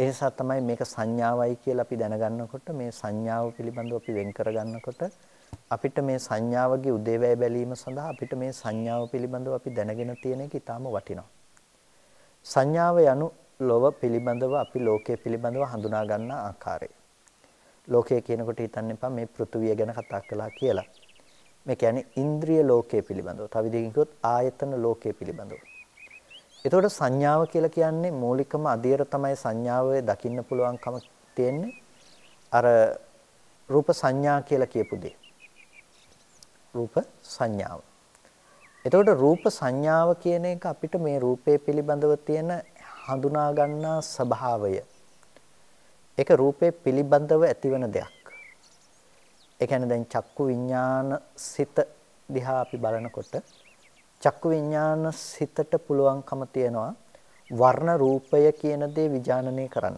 ඒ නිසා තමයි මේක සංඥාවයි කියලා අපි දැනගන්නකොට මේ සංඥාව පිළිබඳව අපි වෙන් කරගන්නකොට අපිට මේ සංඥාවගේ උදේවැය බැලීම සඳහා අපිට මේ සංඥාව පිළිබඳව අපි දැනගෙන තියෙන එක ඊටාම වටිනවා. සංඥාව යනු ලෝව පිළිබඳව අපි ලෝකයේ පිළිබඳව හඳුනා ගන්න ආකාරය. ලෝකය කියනකොට හිතන්න එපා මේ පෘථුවිය ගැන කතා කළා කියලා. මේ කියන්නේ ඉන්ද්‍රිය ලෝකයේ පිළිබඳව. තව විදිහකින් කිව්වොත් ආයතන ලෝකයේ පිළිබඳව. එතකොට සංඥාව කියලා කියන්නේ මූලිකම අධියර තමයි සංඥාවේ දකින්න පුළුවන්කම තියෙන්නේ. අර රූප සංඥා කියලා කියපු දේ. රූප සංඥාව. එතකොට රූප සංඥාව කියන එක අපිට මේ රූපේ පිළිබඳව තියෙන හඳුනා ගන්නා ස්වභාවය. ඒක රූපේ පිළිබඳව ඇතිවන දෙයක්. ඒ කියන්නේ දැන් චක්කු විඥාන සිත දිහා අපි බලනකොට චක්කු විඥාන සිතට පුළුවන්කම තියෙනවා වර්ණ රූපය කියන දේ විඥානනය කරන්න.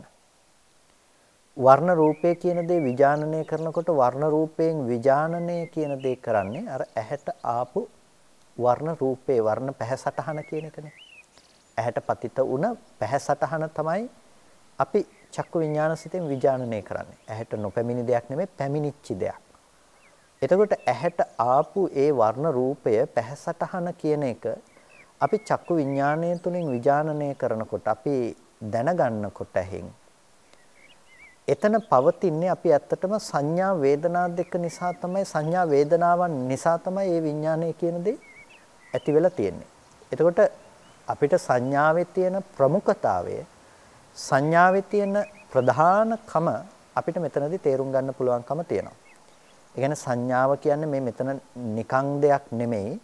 වර්ණ රූපය කියන දේ විඥානනය කරනකොට වර්ණ රූපයෙන් විඥානනය කියන දේ කරන්නේ අර ඇහැට ආපු වර්ණ රූපේ වර්ණ පැහැසටහන කියන එකනේ. ඇහැට පතිත වුණ පැහැසටහන තමයි අපි චක්කු විඥානසිතෙන් විඥානනය කරන්නේ. ඇහැට නොපැමිණි දෙයක් නෙමෙයි පැමිණිච්ච දෙයක්. එතකොට ඇහැට ආපු ඒ වර්ණ රූපය පැහැසටහන කියන එක අපි චක්කු විඥානය තුලින් විඥානනය කරනකොට අපි දැනගන්නකොට ඇහෙන් එතන පවතින්නේ අපි ඇත්තටම සංඥා වේදනා දෙක නිසා තමයි සංඥා වේදනාවන් නිසා තමයි මේ විඥානය කියන දේ ඇති වෙලා තියෙන්නේ. එතකොට අපිට සංඥාවේ තියෙන ප්‍රමුඛතාවය සංඥාවේ තියෙන ප්‍රධානකම අපිට මෙතනදී තේරුම් ගන්න පුළුවන්කම තියෙනවා. ඒ කියන්නේ සංඥාව කියන්නේ මේ මෙතන නිකං දෙයක් නෙමෙයි.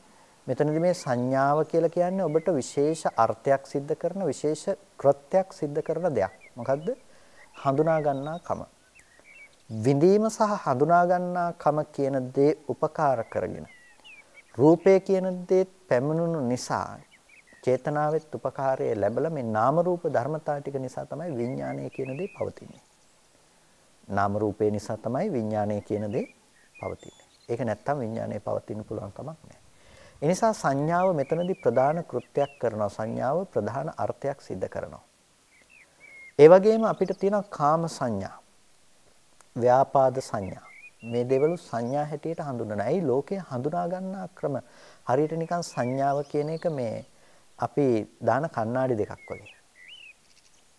මෙතනදී මේ සංඥාව කියලා කියන්නේ ඔබට විශේෂ අර්ථයක් සිද්ධ කරන විශේෂ කෘත්‍යයක් සිද්ධ කරන දෙයක්. මොකද්ද? හඳුනා ගන්නා කම. විඳීම සහ හඳුනා ගන්නා කම කියන දේ උපකාර කරගෙන රූපය කියන දේ පැමිණුණු නිසා චේතනාවෙත් උපකාරය ලැබලා මේ නාම රූප ධර්මතා ටික නිසා තමයි විඥානය කියන දේ පවතින්නේ. නාම රූපේ නිසා තමයි විඥානය කියන දේ පවතින්නේ. ඒක නැත්තම් විඥානය පවතින්න පුළුවන් කමක් නැහැ. ඒ නිසා සංඥාව මෙතනදී ප්‍රධාන කෘත්‍යයක් කරනවා. සංඥාව ප්‍රධාන අර්ථයක් සිද්ධ කරනවා. ඒ වගේම අපිට තියෙනවා කාම සංඥා, ව්‍යාපාද සංඥා. මේ දේවලු සංඥා හැටියට හඳුන්වනවා. ඒ ලෝකේ හඳුනා ගන්න ක්‍රම හරියට නිකන් සංඥාව කියන එක මේ අපි දාන කණ්ණාඩි දෙකක් වගේ.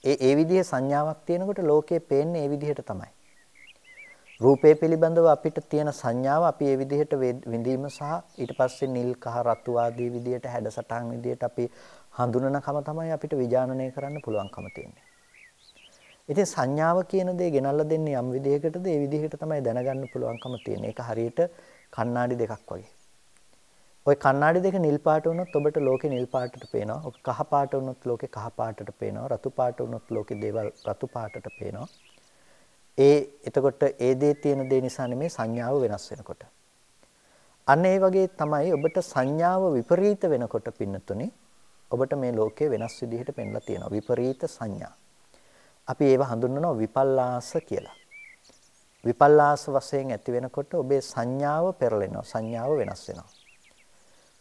ඒ ඒ විදිහේ සංඥාවක් තියෙනකොට ලෝකේ පේන්නේ ඒ විදිහට තමයි. රූපේ පිළිබඳව අපිට තියෙන සංඥාව අපි ඒ විදිහට විඳීම සහ ඊට පස්සේ නිල් කහ රතු ආදී විදිහට හැඩසටහන් විදිහට අපි හඳුනන කම තමයි අපිට විඥානනය කරන්න පුළුවන්කම තියෙන්නේ. ඉතින් සංඥාව කියන දේ ගෙනල්ලා දෙන්නේ යම් විදිහකටද ඒ විදිහකට තමයි දැනගන්න පුළුවන්කම තියෙන්නේ. ඒක හරියට කණ්ණාඩි දෙකක් වගේ. ওই කණ්ණාඩි දෙක නිල් පාට වුණොත් ඔබට ලෝකේ නිල් පාටට පේනවා. ඔක කහ පාට වුණොත් ලෝකේ කහ පාටට පේනවා. රතු පාට වුණොත් ලෝකේ දේවල් රතු පාටට පේනවා. ඒ එතකොට ඒ දේ තියෙන දේ නිසා නෙමේ සංඥාව වෙනස් වෙනකොට. අන්න ඒ වගේ තමයි ඔබට සංඥාව විපරීත වෙනකොට පින්නතුනේ ඔබට මේ ලෝකේ වෙනස් විදිහට පෙන්ලා තියෙනවා. විපරීත සංඥා අපි ඒව හඳුන්වනවා විපල්ලාස කියලා. විපල්ලාස වශයෙන් ඇති වෙනකොට ඔබේ සංඥාව පෙරලෙනවා. සංඥාව වෙනස් වෙනවා.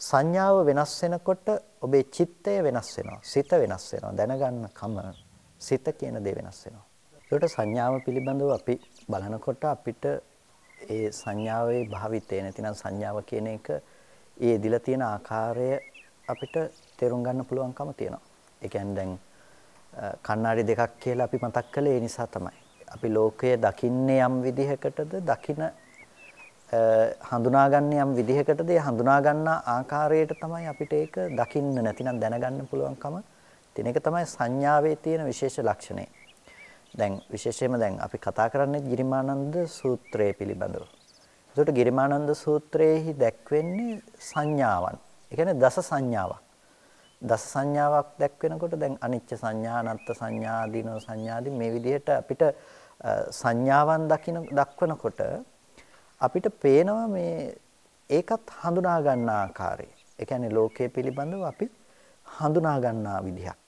සංඥාව වෙනස් වෙනකොට ඔබේ චිත්තය වෙනස් වෙනවා. සිත වෙනස් වෙනවා. දැනගන්න කම සිත කියන දේ වෙනස් වෙනවා. ඒකට සංඥාව පිළිබඳව අපි බලනකොට අපිට ඒ සංඥාවේ භාවිතය නැතිනම් සංඥාව කියන එක ඒ දිලා තියෙන ආකාරය අපිට තේරුම් ගන්න පුළුවන්කම තියෙනවා. ඒ කියන්නේ දැන් කණ්ණාඩි දෙකක් කියලා අපි මතක් කළේ ඒ නිසා තමයි. අපි ලෝකය දකින්නේ යම් විදිහකටද දකින හඳුනාගන්නේ යම් විදිහකටද ඒ හඳුනා ගන්නා ආකාරයට තමයි අපිට ඒක දකින්න නැතිනම් දැනගන්න පුළුවන්කම තියෙන එක තමයි සංඥාවේ තියෙන විශේෂ ලක්ෂණය. දැන් විශේෂයෙන්ම දැන් අපි කතා කරන්නේ ගිරිමානන්ද සූත්‍රය පිළිබඳව. ඒකට ගිරිමානන්ද සූත්‍රයේහි දැක්වෙන්නේ සංඥාවන්. ඒ කියන්නේ දස සංඥාවක්. දස සංඥාවක් දැක්වෙනකොට දැන් අනිච්ච සංඥා, අනත්ත් සංඥා, දිනෝ සංඥාදී මේ විදිහට අපිට සංඥාවන් දකින දක්වනකොට අපිට පේනවා මේ ඒකත් හඳුනා ගන්න ආකාරය. ඒ කියන්නේ ලෝකයේ පිළිබඳව අපි හඳුනා ගන්නා විදිහක්.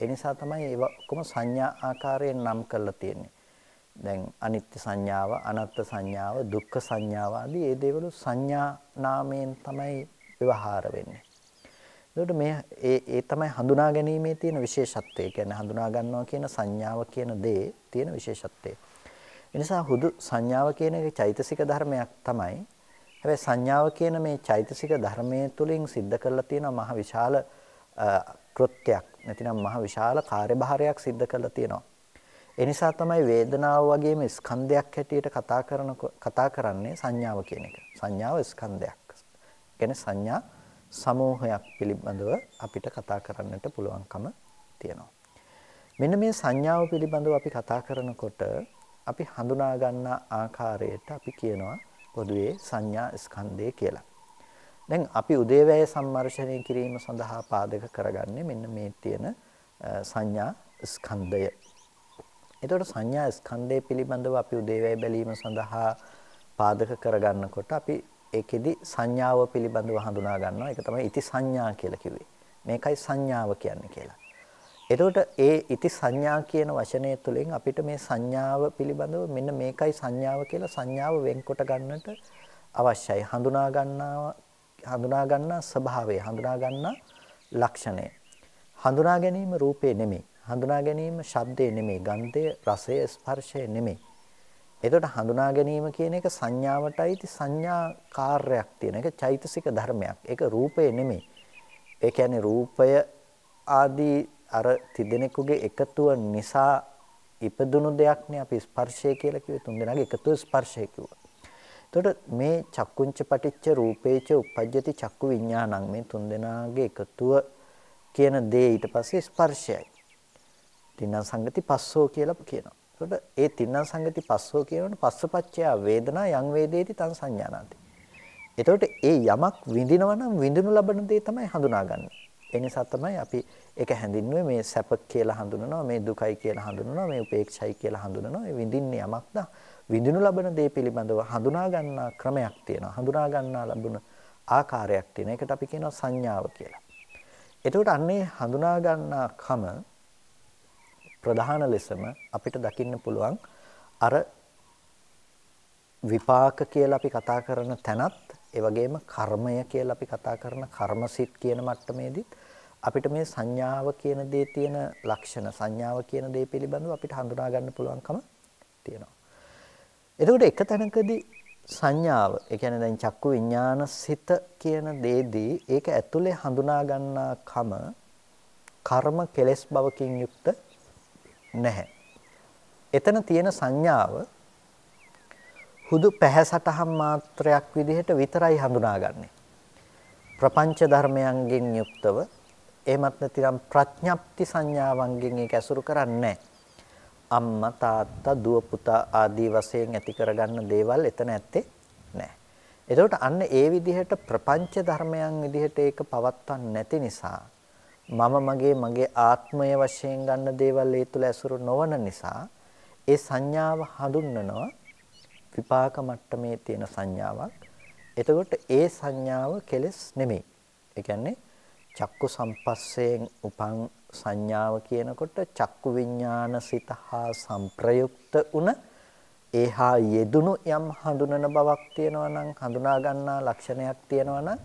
ඒ නිසා තමයි ඒව කොම සංඥා ආකාරයෙන් නම් කරලා තියෙන්නේ. දැන් අනිත්‍ය සංඥාව, අනාත්ම සංඥාව, දුක්ඛ සංඥාව ආදී මේ දේවල් සංඥා නාමයෙන් තමයි ව්‍යවහාර වෙන්නේ. එතකොට මේ ඒ ඒ තමයි හඳුනා ගැනීමේ තියෙන විශේෂත්වය. කියන්නේ හඳුනා ගන්නවා කියන සංඥාව කියන දේ තියෙන විශේෂත්වය. එනිසා හුදු සංඥාව කියන එක චෛතසික ධර්මයක් තමයි. හැබැයි සංඥාව කියන මේ චෛතසික ධර්මයේ තුලින් සිද්ධ කරලා තියෙන මහ විශාල කෘත්‍යයක් නැතිනම් මහ විශාල කාර්යභාරයක් සිද්ධ කරලා තියෙනවා. ඒ නිසා තමයි වේදනාව වගේම ස්කන්ධයක් හැටියට කතා කරන කතා කරන්නේ සංඥාව කියන එක. සංඥාව ස්කන්ධයක්. කියන්නේ සංඥා සමූහයක් පිළිබඳව අපිට කතා කරන්නට පුළුවන්කම තියෙනවා. මෙන්න මේ සංඥාව පිළිබඳව අපි කතා කරනකොට අපි හඳුනා ගන්නා ආකාරයට අපි කියනවා පොදුවේ සංඥා ස්කන්ධය කියලා. දැන් අපි උදේවැය සම්මර්ෂණය කිරීම සඳහා පාදක කරගන්නේ මෙන්න මේ තියෙන සංඥා ස්කන්ධය. එතකොට සංඥා ස්කන්ධය පිළිබඳව අපි උදේවැය බැලීම සඳහා පාදක කරගන්නකොට අපි ඒකෙදි සංඥාව පිළිබඳව හඳුනා ගන්නවා. ඒක තමයි ඉති සංඥා කියලා කිව්වේ. මේකයි සංඥාව කියන්නේ කියලා. එතකොට ඒ ඉති සංඥා කියන වචනය තුළින් අපිට මේ සංඥාව පිළිබඳව මෙන්න මේකයි සංඥාව කියලා සංඥාව වෙන්කොට ගන්නට අවශ්‍යයි. හඳුනා ගන්නවා හඳුනා ගන්නා ස්වභාවය, හඳුනා ගන්නා ලක්ෂණය. හඳුනා ගැනීම රූපේ නෙමෙයි. හඳුනා ගැනීම ශබ්දේ නෙමෙයි. ගන්ධය, රසය, ස්පර්ශය නෙමෙයි. එතකොට හඳුනා ගැනීම කියන එක සංඥාවටයි ති සංඥා කාර්යයක් තියෙන. ඒක චෛතසික ධර්මයක්. ඒක රූපේ නෙමෙයි. ඒ කියන්නේ රූපය ආදී අර තිදෙනෙකුගේ එකතුව නිසා ඉපදුණු දෙයක්නේ අපි ස්පර්ශය කියලා කිව්වේ. තුන් දෙනාගේ එකතුව ස්පර්ශය කිව්වා. එතකොට මේ චක්කුංච පටිච්ච රූපේච උපජ්ජති චක්කු විඥානං මේ තුන් දෙනාගේ එකතුව කියන දේ ඊට පස්සේ ස්පර්ශයයි. තින්නම් සංගති පස්සෝ කියලා කියනවා. එතකොට ඒ තින්නම් සංගති පස්සෝ කියනකොට පස්සපච්චය වේදනා යං වේදේති තං සංඥානාති. එතකොට ඒ යමක් විඳිනවා නම් විඳිනු ලබන දේ තමයි හඳුනාගන්නේ. ඒ නිසා තමයි අපි ඒක හැඳින්නුවේ මේ සැප කියලා හඳුනනවා, මේ දුකයි කියලා හඳුනනවා, මේ උපේක්ෂයි කියලා හඳුනනවා. මේ විඳින්නේ යමක්ද විඳිනු ලබන දේ පිළිබඳව හඳුනා ගන්නා ක්‍රමයක් තියෙනවා. හඳුනා ගන්නා ලැබුණ ආකාරයක් තියෙන. ඒකට අපි කියනවා සංඥාව කියලා. එතකොට අන්නේ හඳුනා ගන්නා කම ප්‍රධාන ලෙසම අපිට දකින්න පුළුවන් අර විපාක කියලා අපි කතා කරන තැනත් ඒ වගේම කර්මය කියලා අපි කතා කරන කර්මසිට කියන මට්ටමේදීත් අපිට මේ සංඥාව කියන දේ තියෙන ලක්ෂණ සංඥාව කියන දේ පිළිබඳව අපිට හඳුනා ගන්න පුළුවන්කම තියෙනවා. එතකොට එක තැනකදී සංඥාව, ඒ කියන්නේ දැන් චක්කු විඥාන සිත කියන දේදී ඒක ඇතුලේ හඳුනා ගන්නා කම කර්ම කෙලස් භවකින් යුක්ත නැහැ. එතන තියෙන සංඥාව හුදු පැහැසටහම් මාත්‍රයක් විදිහට විතරයි හඳුනාගන්නේ. ප්‍රපංච ධර්මයන්ගෙන් යුක්තව එහෙමත් නැතිනම් ප්‍රඥප්ති සංඥාවන්ගෙන් ඒක ඇසුරු කරන්නේ නැහැ. අම්මා තාත්තා දුව පුතා ආදී වශයෙන් ඇති කරගන්න දේවල් එතන ඇත්තේ නැහැ. එතකොට අන්න ඒ විදිහට ප්‍රපංච ධර්මයන් විදිහට ඒක පවත්වන්නේ නැති නිසා මම මගේ මගේ ආත්මය වශයෙන් ගන්න දේවල් ඒ තුල ඇසුරු නොවන නිසා ඒ සංඥාව හඳුන්වනවා විපාක මට්ටමේ තියෙන සංඥාවක්. එතකොට ඒ සංඥාව කෙලස් නෙමෙයි. ඒ කියන්නේ චක්කු සම්පස්සයෙන් උපන් සංඥාව කියනකොට චක්කු විඥාන සිත හා සංප්‍රයුක්ත වුණ ඒහා යෙදුණු යම් හඳුනන බවක් තියෙනවා නම් හඳුනා ගන්නා ලක්ෂණයක් තියෙනවා නම්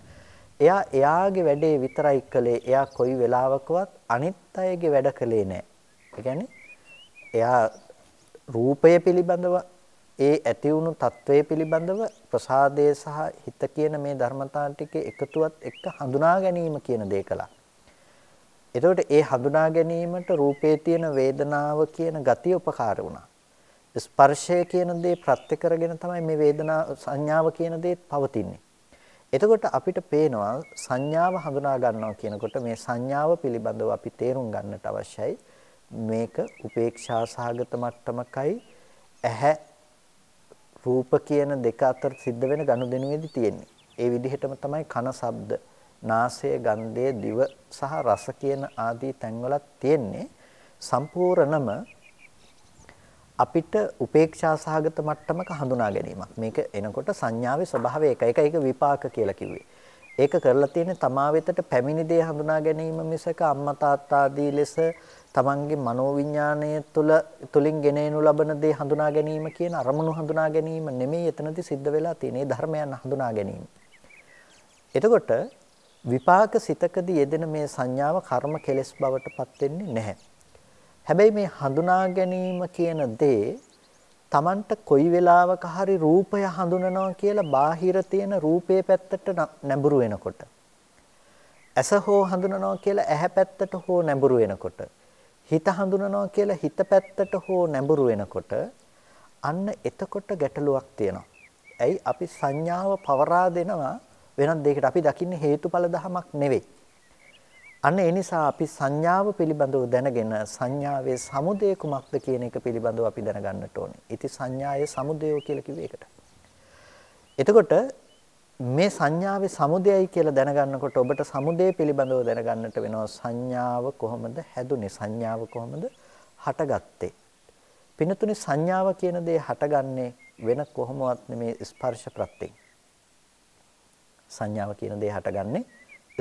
එයා එයාගේ වැඩේ විතරයි කළේ. එයා කොයි වෙලාවකවත් අනිත් අයගේ වැඩ කළේ නැහැ. ඒ කියන්නේ එයා රූපය පිළිබඳව ඒ ඇති වුණු තත්වයේ පිළිබඳව ප්‍රසාදයේ සහ හිත කියන මේ ධර්මතා ටිකේ එකතුවත් එක්ක හඳුනා ගැනීම කියන දේ කළා. එතකොට ඒ හඳුනා ගැනීමට රූපේ තියෙන වේදනාව කියන ගතිය උපකාර වුණා. ස්පර්ශය කියන දේ ප්‍රත්‍ය කරගෙන තමයි මේ වේදනා සංඥාව කියන දේ පවතින්නේ. එතකොට අපිට පේනවා සංඥාව හඳුනා ගන්නවා කියනකොට මේ සංඥාව පිළිබඳව අපි තේරුම් ගන්නට අවශ්‍යයි. මේක උපේක්ෂා සහගත මට්ටමකයි ඇහැ රූප කියන දෙක අතර සිද්ධ වෙන ගනුදෙනුවේදී තියෙන්නේ. ඒ විදිහටම තමයි කන ශබ්ද, නාසය ගන්ධය, දිව සහ රස කියන ආදී තැන්වලත් තියෙන්නේ. සම්පූර්ණම අපිට උපේක්ෂා සහගත මට්ටමක හඳුනා ගැනීමක්. මේක එනකොට සංඥාවේ ස්වභාවය එක එක එක විපාක කියලා කිව්වේ. ඒක කරලා තියෙන්නේ තමා වෙතට පැමිණි දේ හඳුනා ගැනීම මිසක අම්මා තාත්තා ආදී ලෙස තමන්ගේ මනෝවිඥාණය තුළ තුලින් ගෙනෙනු ලබන දේ හඳුනා ගැනීම කියන අරමුණු හඳුනා ගැනීම නෙමෙයි එතනදී සිද්ධ වෙලා තියෙන්නේ, ධර්මයන් හඳුනා ගැනීම. එතකොට විපාක සිතකදී යෙදෙන මේ සංඥාව කර්ම කෙලෙස් බවට පත් වෙන්නේ නැහැ. හැබැයි මේ හඳුනා ගැනීම කියන දේ Tamanට කොයි වෙලාවක හරි රූපය හඳුනනවා කියලා බාහිර තියෙන රූපයේ පැත්තට නැඹුරු වෙනකොට, ඇස හෝ හඳුනනවා කියලා ඇහැ පැත්තට හෝ නැඹුරු වෙනකොට, හිත හඳුනනවා කියලා හිත පැත්තට හෝ නැඹුරු වෙනකොට අන්න එතකොට ගැටලුවක් තියෙනවා. ඇයි අපි සංඥාව පවරා දෙනවා වෙනත් දෙයකට. අපි දකින්නේ හේතුඵල ධමයක් නෙවෙයි. අන්න ඒ නිසා අපි සංඥාව පිළිබඳව දැනගෙන සංඥාවේ සමුදය කුමක්ද කියන එක පිළිබඳව අපි දැනගන්නට ඕනේ. ඉති සංඥායේ සමුදය කියලා කිව්වේ ඒකට. එතකොට මේ සංඥාවේ සමුදයයි කියලා දැනගන්නකොට ඔබට සමුදය පිළිබඳව දැනගන්නට වෙනවා. සංඥාව කොහොමද හැදුනේ? සංඥාව කොහොමද හටගත්තේ? පින්නතුනි සංඥාව කියන දේ හටගන්නේ වෙන කොහොමවත් නෙමේ ස්පර්ශ ප්‍රත්‍යයෙන්. සංඥාව කියන දේ හටගන්නේ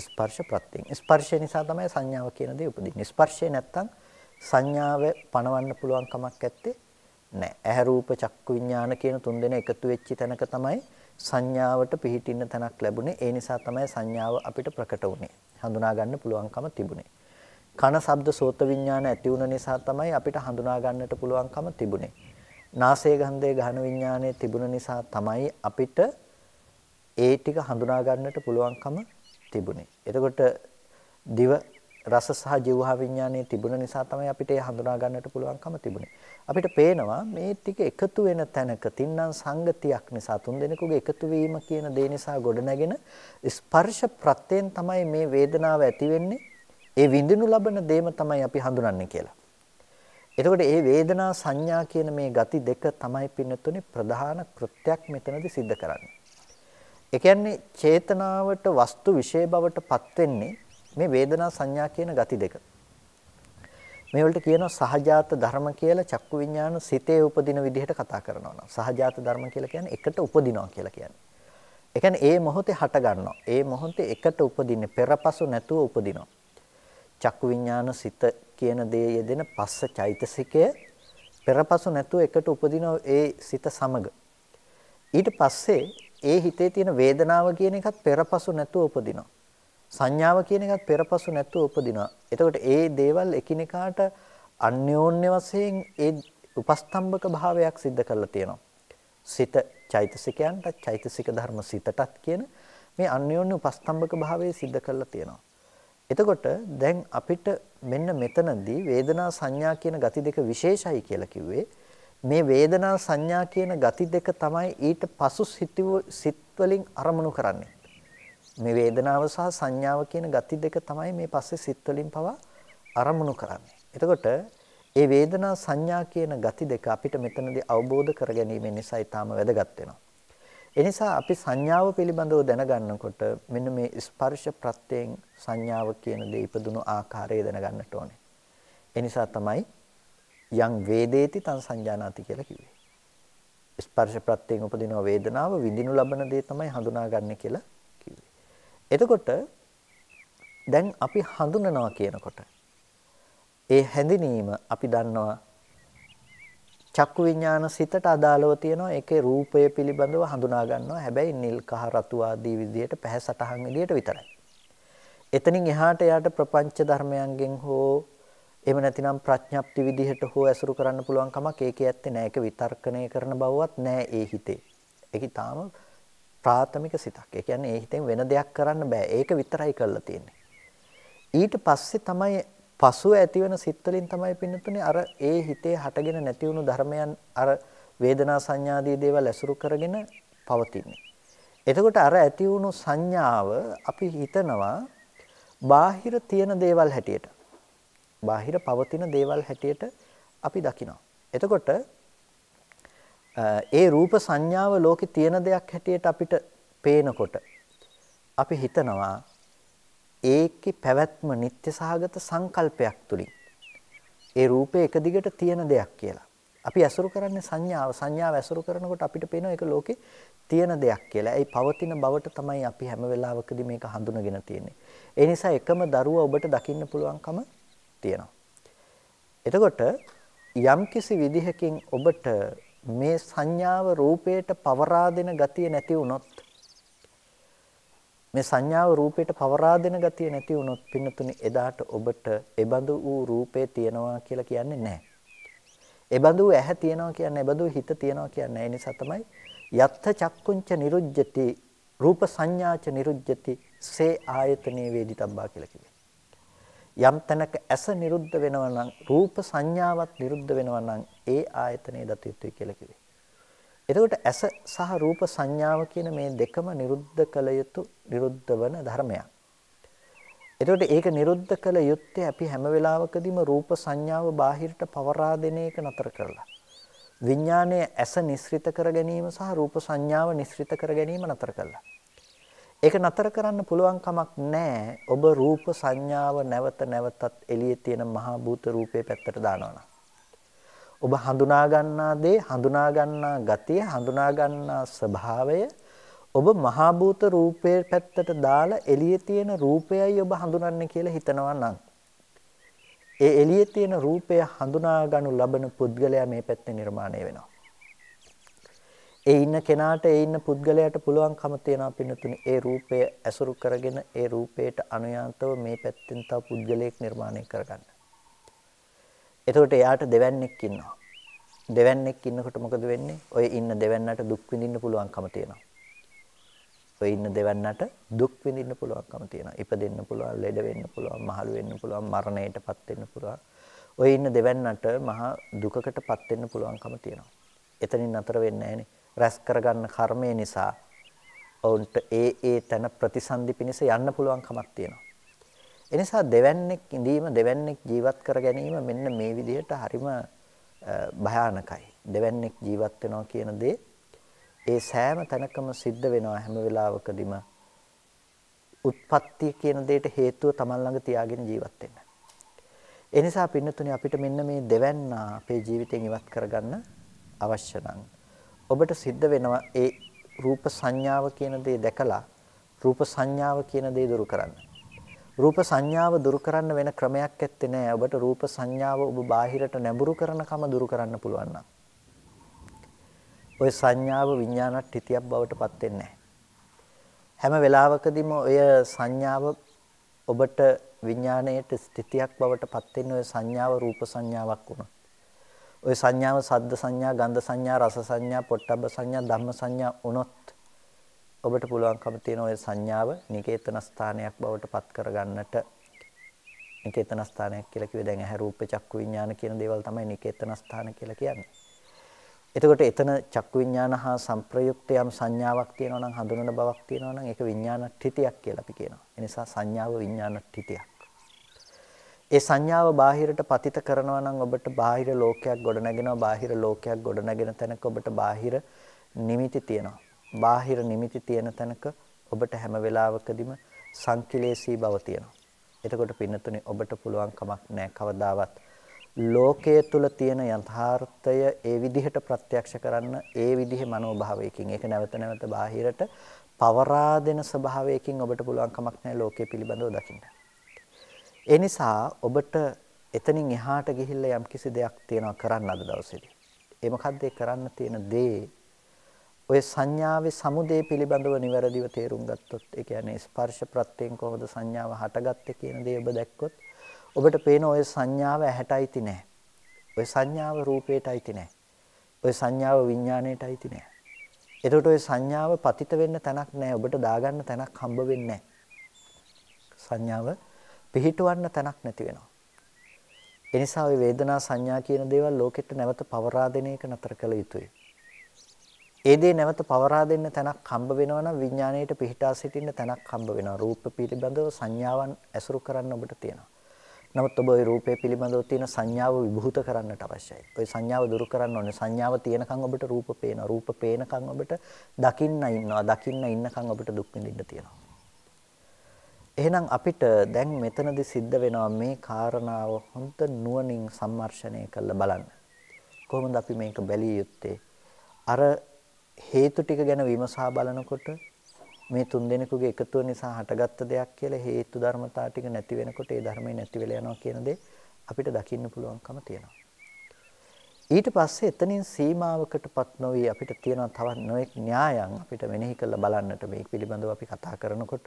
ස්පර්ශ ප්‍රත්‍යයෙන්. ස්පර්ශය නිසා තමයි සංඥාව කියන දේ උපදින්නේ. ස්පර්ශය නැත්තම් සංඥාව පණවන්න පුළුවන් කමක් නැත්තේ නෑ. ඇහැ රූප චක්කු විඥාන කියන තුන් දෙනා එකතු වෙච්ච තැනක තමයි සංඥාවට පිහිටින්න තැනක් ලැබුණේ. ඒ නිසා තමයි සංඥාව අපිට ප්‍රකට වුණේ. හඳුනා ගන්න පුළුවන්කම තිබුණේ. කන ශබ්ද සෝත විඥාන ඇති වුණ නිසා තමයි අපිට හඳුනා ගන්නට පුළුවන්කම තිබුණේ. නාසය ගන්ධය ගහන විඥානයේ තිබුණ නිසා තමයි අපිට ඒ ටික හඳුනා ගන්නට පුළුවන්කම තිබුණේ. එතකොට දිව රස සහ ජීවහා විඥානයේ තිබුණ නිසා තමයි අපිට ඒ හඳුනා ගන්නට පුළුවන්කම තිබුණේ. අපිට පේනවා මේ ටික එකතු වෙන තැනක තින්නම් සංගතියක් නිසා තුන් දෙනෙකුගේ එකතු වීම කියන දේ නිසා ගොඩනැගෙන ස්පර්ශ ප්‍රත්‍යයෙන් තමයි මේ වේදනාව ඇති වෙන්නේ. ඒ විඳිනු ලබන දේම තමයි අපි හඳුනන්නේ කියලා. එතකොට මේ වේදනා සංඥා කියන මේ ගති දෙක තමයි පින්නතුනේ ප්‍රධාන කෘත්‍යයක් මෙතනදී සිද්ධ කරන්නේ. ඒ කියන්නේ චේතනාවට වස්තු විශේෂ බවට පත් වෙන්නේ මේ වේදනා සංඥා කියන ගති දෙක. මේ වලට කියනවා සහජාත ධර්ම කියලා. චක්කු විඥාන සිතේ උපදින විදිහට කතා කරනවා නම් සහජාත ධර්ම කියලා කියන්නේ එකට උපදිනවා කියලා කියන්නේ. ඒ කියන්නේ ඒ මොහොතේ හට ගන්නවා. ඒ මොහොතේ එකට උපදින්නේ පෙරපසු නැතුව උපදිනවා. චක්කු විඥාන සිත කියන දේ යෙදෙන පස්ස චෛතසිකය පෙරපසු නැතුව එකට උපදිනවා ඒ සිත සමග. ඊට පස්සේ ඒ හිතේ තියෙන වේදනාව කියන එකත් පෙරපසු නැතුව උපදිනවා. සංඥාව කියන එකත් පෙරපසු නැතුව උපදිනවා. එතකොට ඒ දේවල් එකිනෙකාට අන්‍යෝන්‍ය වශයෙන් ඒ උපස්තම්භක භාවයක් සිද්ධ කරලා තියෙනවා. සිත චෛතසිකයන්ට චෛතසික ධර්ම සිතටත් කියන මේ අන්‍යෝන්‍ය උපස්තම්භක භාවය සිද්ධ කරලා තියෙනවා. එතකොට දැන් අපිට මෙන්න මෙතනදී වේදනා සංඥා කියන ගති දෙක විශේෂයි කියලා කිව්වේ. මේ වේදනා සංඥා කියන ගති දෙක තමයි ඊට පසු සිත් වලින් අරමුණු කරන්නේ. මේ වේදනාව සහ සංඥාව කියන ගති දෙක තමයි මේ පස්සේ සිත් වලින් පවා අරමුණු කරන්නේ. එතකොට මේ වේදනා සංඥා කියන ගති දෙක අපිට මෙතනදී අවබෝධ කරගැනීම නිසා ඊටාම වැදගත් වෙනවා. ඒ නිසා අපි සංඥාව පිළිබඳව දැනගන්නකොට මෙන්න මේ ස්පර්ශ ප්‍රත්‍යයෙන් සංඥාව කියන දේ ඉපදුණු ආකාරය දැනගන්නට ඕනේ. ඒ නිසා තමයි යං වේදේති තං සංජානාති කියලා කිව්වේ. ස්පර්ශ ප්‍රත්‍යයෙන් උපදින වේදනාව විඳිනු ලබන දේ තමයි හඳුනාගන්නේ කියලා කිව්වේ. එතකොට දැන් අපි හඳුනනවා කියනකොට ඒ හැඳිනීම අපි දන්නවා චක්කු විඥාන සිතට අදාළව තියෙනවා. ඒකේ රූපය පිළිබඳව හඳුනා ගන්නවා. හැබැයි නිල් කහ රතු ආදී විදියට පැහැ සටහන් විදියට විතරයි. එතනින් එහාට යාට ප්‍රපංච ධර්මයන්ගෙන් හෝ එහෙම නැතිනම් ප්‍රඥප්ති විදිහට හෝ ඇසුරු කරන්න පුළුවන් කමක් ඒකේ ඇත්තේ නැහැ. ඒක විතර්කණය කරන බවවත් නැහැ ඒ හිතේ. ඒක ඊටාම ප්‍රාථමික සිතක්. ඒ කියන්නේ ඒ හිතෙන් වෙන දෙයක් කරන්න බෑ. ඒක විතරයි කරලා තියෙන්නේ. ඊට පස්සේ තමයි පසුව ඇතිවන සිත්වලින් තමයි පින්නතුනේ අර ඒ හිතේ හටගෙන නැති වුණු ධර්මයන් අර වේදනා සංඥාදී දේවල් ඇසුරු කරගෙන පවතින්නේ. එතකොට අර ඇති වුණු සංඥාව අපි හිතනවා බාහිර තියෙන දේවල් හැටියට. බාහිර පවතින දේවල් හැටියට අපි දකිනවා. එතකොට ඒ රූප සංඥාව ලෝකේ තියෙන දෙයක් හැටියට අපිට පේනකොට අපි හිතනවා ඒකේ පැවැත්ම නිත්‍ය සහගත සංකල්පයක් තුලින් ඒ රූපේ එක දිගට තියෙන දෙයක් කියලා. අපි අසුරු කරන්නේ සංඥාව. සංඥාව අසුරු කරනකොට අපිට පේනවා ඒක ලෝකේ තියෙන දෙයක් කියලා. ඒ පවතින බවට තමයි අපි හැම වෙලාවකදී මේක හඳුනගෙන තියෙන්නේ. ඒ නිසා එකම දරුවා ඔබට දකින්න පුළුවන්කම තියෙනවා. එතකොට යම්කිසි විදිහකින් ඔබට මේ සංඥාව රූපයට පවරා දෙන ගතිය නැති වුණොත් මේ සංඥාව රූපයට පවරා දෙන ගතිය නැති වුණොත් පින්නතුනි එදාට ඔබට එබඳු වූ රූපේ තියනවා කියලා කියන්නේ නැහැ. එබඳු ඇහැ තියනවා කියන්නේ එබඳු හිත තියනවා කියන්නේ නැහැ. ඒ නිසා තමයි යත්ත චක්කුංච නිරුජ්ජති රූප සංඥාච නිරුජ්ජති සේ ආයතනේ වේදිතබ්බා කියලා කිව්වේ. යම් තැනක ඇස නිරුද්ධ වෙනවා නම් රූප සංඥාවත් නිරුද්ධ වෙනවා නම් ඒ ආයතනේ දත යුතුයි කියලා කිව්වේ. එතකොට ඇස සහ රූප සංඥාව කියන මේ දෙකම නිරුද්ධ කළ යුතු නිරුද්ධ වන ධර්මයක්. එතකොට ඒක නිරුද්ධ කළ යුත්තේ අපි හැම වෙලාවකදීම රූප සංඥාව බාහිරට පවරා දෙන එක නතර කරලා. විඥානයේ ඇස නිස්සෘත කර ගැනීම සහ රූප සංඥාව නිස්සෘත කර ගැනීම නතර කළා. ඒක නතර කරන්න පුළුවන් කමක් නැහැ. ඔබ රූප සංඥාව නැවත නැවතත් එළියේ තියෙන මහා භූත රූපේ පැත්තට දානවා නම්. ඔබ හඳුනා ගන්නා දේ හඳුනා ගන්නා ගතිය හඳුනා ගන්නා ස්වභාවය ඔබ මහා භූත රූපේ පැත්තට දාලා එළියේ තියෙන රූපයයි ඔබ හඳුනන්නේ කියලා හිතනවා නම් ඒ එළියේ තියෙන රූපය හඳුනා ගන්නු ලබන පුද්ගලයා මේ පැත්තේ නිර්මාණය වෙනවා. ඒ ඉන්න කෙනාට ඒ ඉන්න පුද්ගලයාට පුළුවන්කම තියෙනවා පින්නතුනේ ඒ රූපය ඇසුරු කරගෙන ඒ රූපයට අනුයාතව මේ පැත්තෙන් තව පුද්ගලයෙක් නිර්මාණය කරගන්න. එතකොට එයාට දෙවන්නේක් ඉන්නවා. දෙවන්නේක් ඉන්නකොට මොකද වෙන්නේ? ඔය ඉන්න දෙවන්නට දුක් විඳින්න පුළුවන්කම තියෙනවා. ඔය ඉන්න දෙවන්නට දුක් විඳින්න පුළුවන්කම තියෙනවා. ඉපදෙන්න පුළුවන්, ලෙඩ වෙන්න පුළුවන්, මහලු වෙන්න පුළුවන්, මරණයටපත් වෙන්න පුළුවන්. ඔය ඉන්න දෙවන්නට මහා දුකකටපත් වෙන්න පුළුවන්කම තියෙනවා. එතනින් නතර වෙන්නේ නැහනේ. රැස් කරගන්න කර්මය නිසා ඔවුන්ට ඒ ඒ තන ප්‍රතිසන්දි පිණිස යන්න පුළුවන්කමක් තියෙනවා. එනිසා දෙවන්නේක් ඉඳීම දෙවන්නේක් ජීවත් කර ගැනීම මෙන්න මේ විදිහට හරිම භයානකයි. දෙවන්නේක් ජීවත් වෙනවා කියන දේ ඒ සෑම තැනකම සිද්ධ වෙනවා හැම වෙලාවකදීම. උත්පත්ති කියන දෙයට හේතුව Taman ළඟ තියාගෙන ජීවත් වෙන්න. ඒ නිසා පින්නතුනේ අපිට මෙන්න මේ දෙවන්න අපේ ජීවිතෙන් ඉවත් කරගන්න අවශ්‍ය නම් ඔබට සිද්ධ වෙනවා ඒ රූප සංඥාව කියන දේ දැකලා රූප සංඥාව කියන දේ දුරු කරන්න. රූප සංඥාව දුරු කරන්න වෙන ක්‍රමයක් ඇත්තේ නැහැ. ඔබට රූප සංඥාව ඔබ බාහිරට නැඹුරු කරනකම දුරු කරන්න පුළුවන් නම්. ඔය සංඥාව විඥානත් තිතියක් බවට පත් වෙන්නේ නැහැ. හැම වෙලාවකදීම ඔය සංඥාව ඔබට විඥානයට තිතියක් බවට පත් වෙන ඔය සංඥාව රූප සංඥාවක් වුණා. ඔය සංඥාව සද්ද සංඥා, ගන්ධ සංඥා, රස සංඥා, පොට්ටබ්බ සංඥා, ධම්ම සංඥා වුණොත් ඔබට පුළුවන්කම තියෙන ඔය සංඥාව නිකේතන ස්ථානයක් බවට පත් කරගන්නට. නිකේතන ස්ථානයක් කියලා කිව්වේ දැන් ඇහැ රූප චක්කු විඥාන කියන දේවල් තමයි නිකේතන ස්ථාන කියලා කියන්නේ. එතකොට එතන චක්කු විඥාන හා සංප්‍රයුක්ත යම් සංඥාවක් තියෙනවා නම් හඳුනන බවක් තියෙනවා නම් ඒක විඥාන ත්‍ිතියක් කියලා අපි කියනවා. ඒ නිසා සංඥාව විඥාන ත්‍ිතියක්. ඒ සංඥාව බාහිරට පතිත කරනවා නම් ඔබට බාහිර ලෝකයක් ගොඩනගෙනවා. බාහිර ලෝකයක් ගොඩනගෙන තැනක ඔබට බාහිර නිමිති තියෙනවා. බාහිර නිමිති තියෙන තැනක ඔබට හැම වෙලාවකදීම සංකලේශී බව තියෙනවා. එතකොට පින්නතුනේ ඔබට පුළුවන් කමක් නැහැ කවදාවත් ලෝකයේ තුල තියෙන යථාර්ථය ඒ විදිහට ප්‍රත්‍යක්ෂ කරන්න ඒ විදිහේ මනෝභාවයකින් ඒක නැවත නැවත බාහිරට පවරා දෙන ස්වභාවයකින් ඔබට පුළුවන් කමක් නැහැ ලෝකයේ පිළිබඳව දකින්න. ඒ නිසා ඔබට එතනින් එහාට ගිහිල්ලා යම්කිසි දෙයක් තියෙනවා කරන්න අද දවසේදී. ඒ මොකද්ද ඒ කරන්න තියෙන දේ? ඔය සංඥාවේ සමුදේ පිළිබඳව නිවැරදිව තේරුම් ගත්තොත් ඒ කියන්නේ ස්පර්ශ ප්‍රත්‍යයෙන් කොහොමද සංඥාව හටගත්තේ කියන දේ ඔබ දැක්කොත් ඔබට පේන ඔය සංඥාව ඇහැටයි තිනේ. ඔය සංඥාව රූපේටයි තිනේ. ඔය සංඥාව විඥාණයටයි තිනේ. එතකොට ඔය සංඥාව පතිත වෙන්න තැනක් නැහැ. ඔබට දාගන්න තැනක් හම්බ වෙන්නේ නැහැ. සංඥාව පිහිටවන්න තැනක් නැති වෙනවා. එනිසා ওই වේදනා සංඥා කියන දේවල් ලෝකෙට නැවත පවරා දෙන එක නතර කළ යුතුයි. ඒ දේ නැවත පවරා දෙන්න තැනක් හම්බ වෙනවා නම් විඥාණයට පිහිටා සිටින්න තැනක් හම්බ වෙනවා. රූප පිළිබඳව සංඥාවන් ඇසුරු කරන්න ඔබට තියෙනවා. නමුත් ඔබ ওই රූපය පිළිබඳව තියෙන සංඥාව විභූත කරන්නට අවශ්‍යයි. ওই සංඥාව දුරු කරන්න ඕනේ. සංඥාව තියෙනකන් ඔබට රූප පේනවා. රූප පේනකන් ඔබට දකින්න ඉන්නවා. දකින්න ඉන්නකන් ඔබට දුක් විඳින්න තියෙනවා. එහෙනම් අපිට දැන් මෙතනදි සිද්ධ වෙනවා මේ කාරණාව හොඳ නුවණින් සම්මර්ෂණය කරලා බලන්න. කොහොමද අපි මේක බැලිය යුත්තේ? අර හේතු ටික ගැන විමසා බලනකොට මේ තුන් දෙනෙකුගේ එකතුව නිසා හටගත්ත දෙයක් කියලා හේතු ධර්මතාව ටික නැති වෙනකොට ඒ ධර්මය නැති වෙලා යනවා කියන දේ අපිට දකින්න පුළුවන්කම තියෙනවා. ඊට පස්සේ එතනින් සීමාවකටපත් නොවි අපිට තියෙනවා තවත් නොඑක් න්‍යායන් අපිට මෙනෙහි කරලා බලන්නට. මේ පිළිබඳව අපි කතා කරනකොට